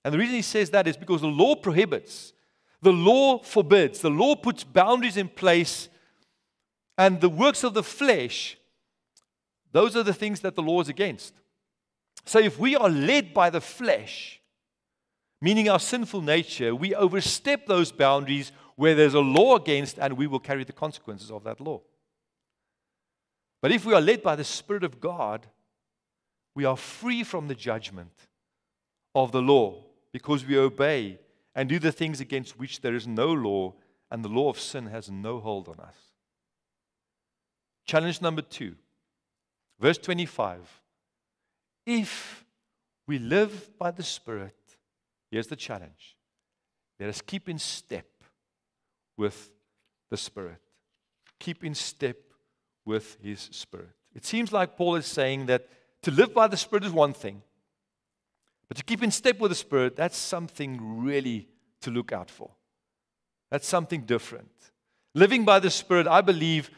And the reason he says that is because the law prohibits, the law forbids, the law puts boundaries in place, and the works of the flesh, those are the things that the law is against. So if we are led by the flesh, meaning our sinful nature, we overstep those boundaries where there's a law against, and we will carry the consequences of that law. But if we are led by the Spirit of God, we are free from the judgment of the law because we obey and do the things against which there is no law, and the law of sin has no hold on us. Challenge number two, verse twenty-five. If we live by the Spirit, here's the challenge. Let us keep in step with the Spirit. Keep in step with His Spirit. It seems like Paul is saying that to live by the Spirit is one thing, but to keep in step with the Spirit, that's something really to look out for. That's something different. Living by the Spirit, I believe,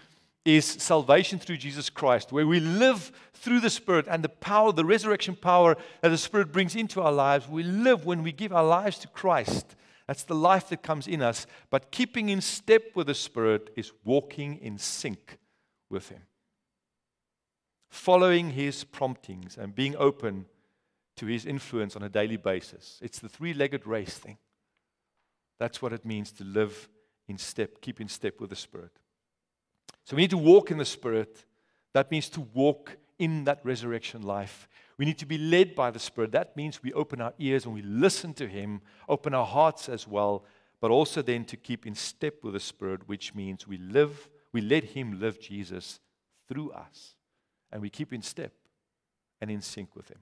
is salvation through Jesus Christ, where we live through the Spirit and the power, the resurrection power that the Spirit brings into our lives. We live when we give our lives to Christ. That's the life that comes in us. But keeping in step with the Spirit is walking in sync with Him, following His promptings and being open to His influence on a daily basis. It's the three-legged race thing. That's what it means to live in step, keep in step with the Spirit. So we need to walk in the Spirit. That means to walk in that resurrection life. We need to be led by the Spirit. That means we open our ears and we listen to Him, open our hearts as well, but also then to keep in step with the Spirit, which means we live, we let Him live Jesus through us, and we keep in step and in sync with Him.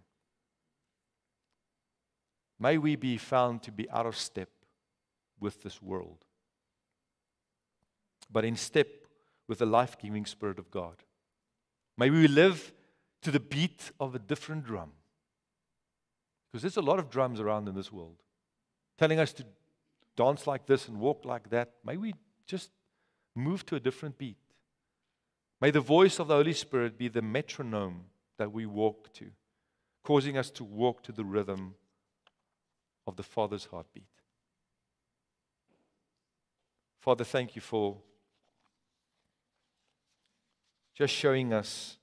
May we be found to be out of step with this world, but in step with the life-giving Spirit of God. May we live to the beat of a different drum. Because there's a lot of drums around in this world, telling us to dance like this and walk like that. May we just move to a different beat. May the voice of the Holy Spirit be the metronome that we walk to, causing us to walk to the rhythm of the Father's heartbeat. Father, thank you for just showing us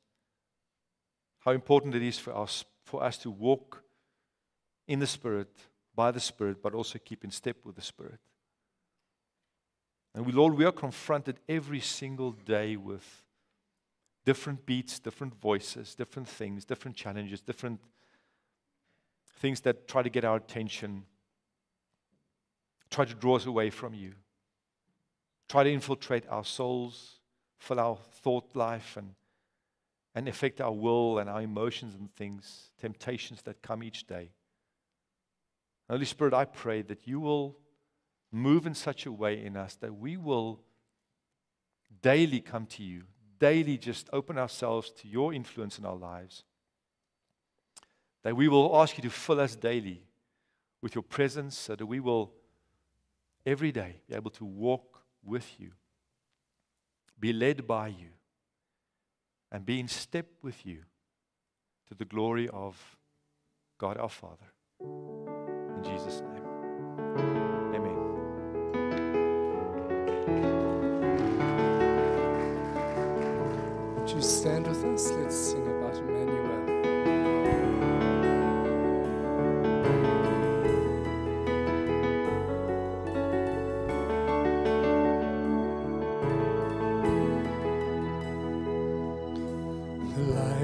how important it is for us, for us to walk in the Spirit, by the Spirit, but also keep in step with the Spirit. And we, Lord, we are confronted every single day with different beats, different voices, different things, different challenges, different things that try to get our attention, try to draw us away from you, try to infiltrate our souls, fill our thought life, and, and affect our will and our emotions and things, temptations that come each day. Holy Spirit, I pray that you will move in such a way in us that we will daily come to you, daily just open ourselves to your influence in our lives, that we will ask you to fill us daily with your presence so that we will every day be able to walk with you, be led by you, and be in step with you to the glory of God our Father. In Jesus' name, amen. Would you stand with us? Let's sing about Emmanuel.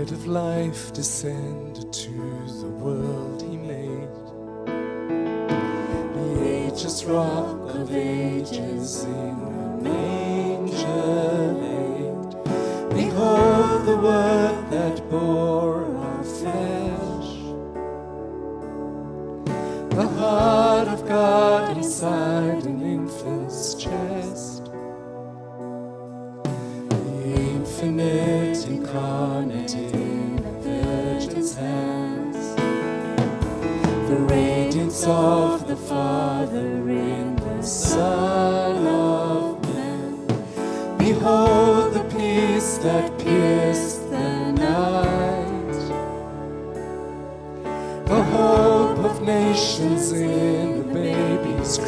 Of life descended to the world He made. The ageless rock of ages in a manger laid. Behold the Word that bore our flesh, the heart of God inside an infant's chest, the infinite incarnate in the Virgin's hands, the radiance of the Father in the Son of Man. Behold the peace that pierced the night, the hope of nations in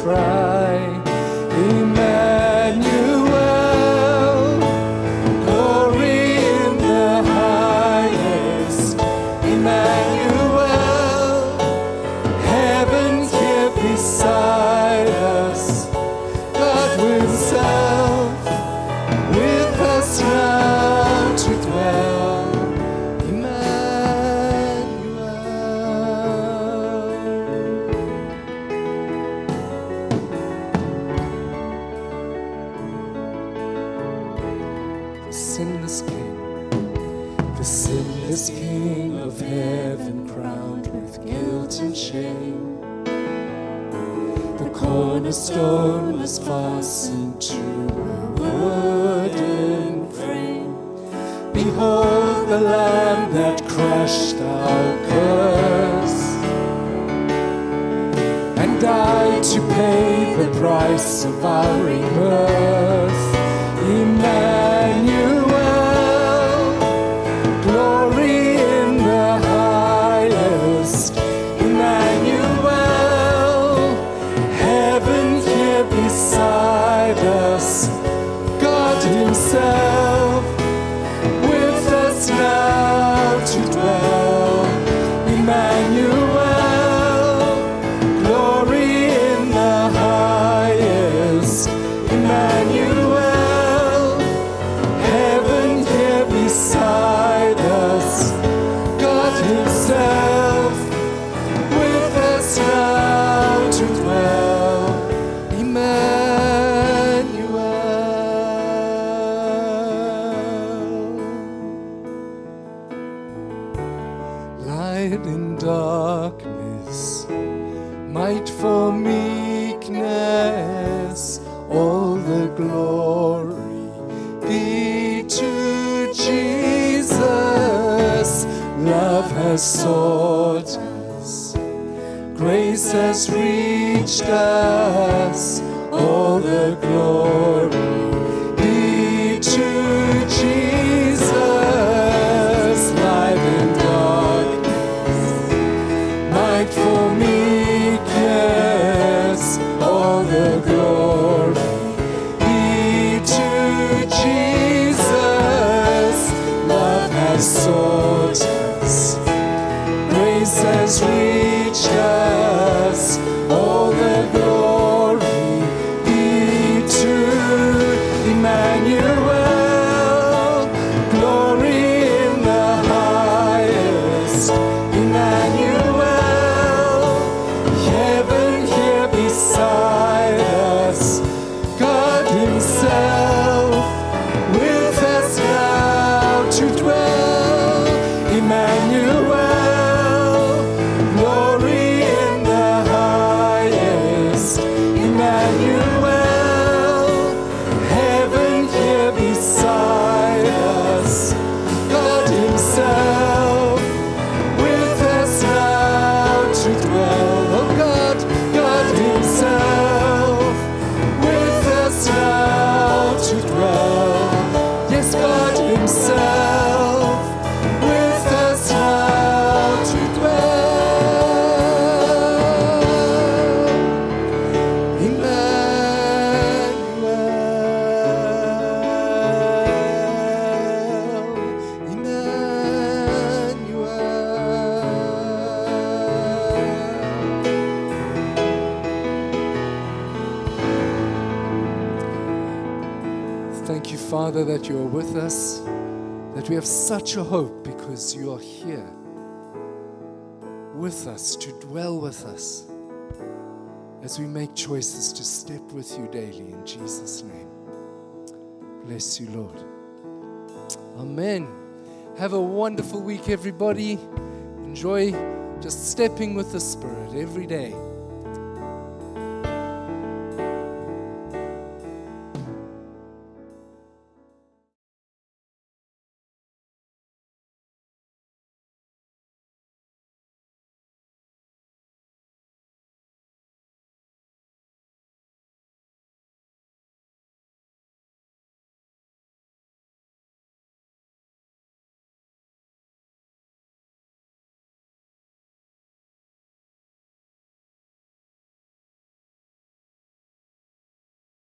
cry, Emmanuel, glory in the highest, Emmanuel, heaven's here beside us, God himself with us now to dwell, King of heaven, crowned with guilt and shame. The cornerstone was fastened to a wooden frame. Behold the Lamb that crushed our curse and died to pay the price of our rebirth. Emmanuel, glory in the highest, Emmanuel, heaven here beside us, God himself with us now to dwell, Emmanuel, glory in the highest, Emmanuel, heaven here beside us, God himself with us now to dwell, Emmanuel. Light in darkness, might for meekness, all the glory be to Jesus. Love has sought us, grace has reached us, all the glory be to Jesus. Light in darkness, might for meekness, all the glory be to Jesus. Love has sought us, grace has reached us, all the glory be to Emmanuel, glory in the highest, Emmanuel, heaven here beside us, God himself with us now to dwell, Emmanuel. Father, that you are with us, that we have such a hope because you are here with us, to dwell with us, as we make choices to step with you daily, in Jesus' name. Bless you, Lord. Amen. Have a wonderful week, everybody. Enjoy just stepping with the Spirit every day.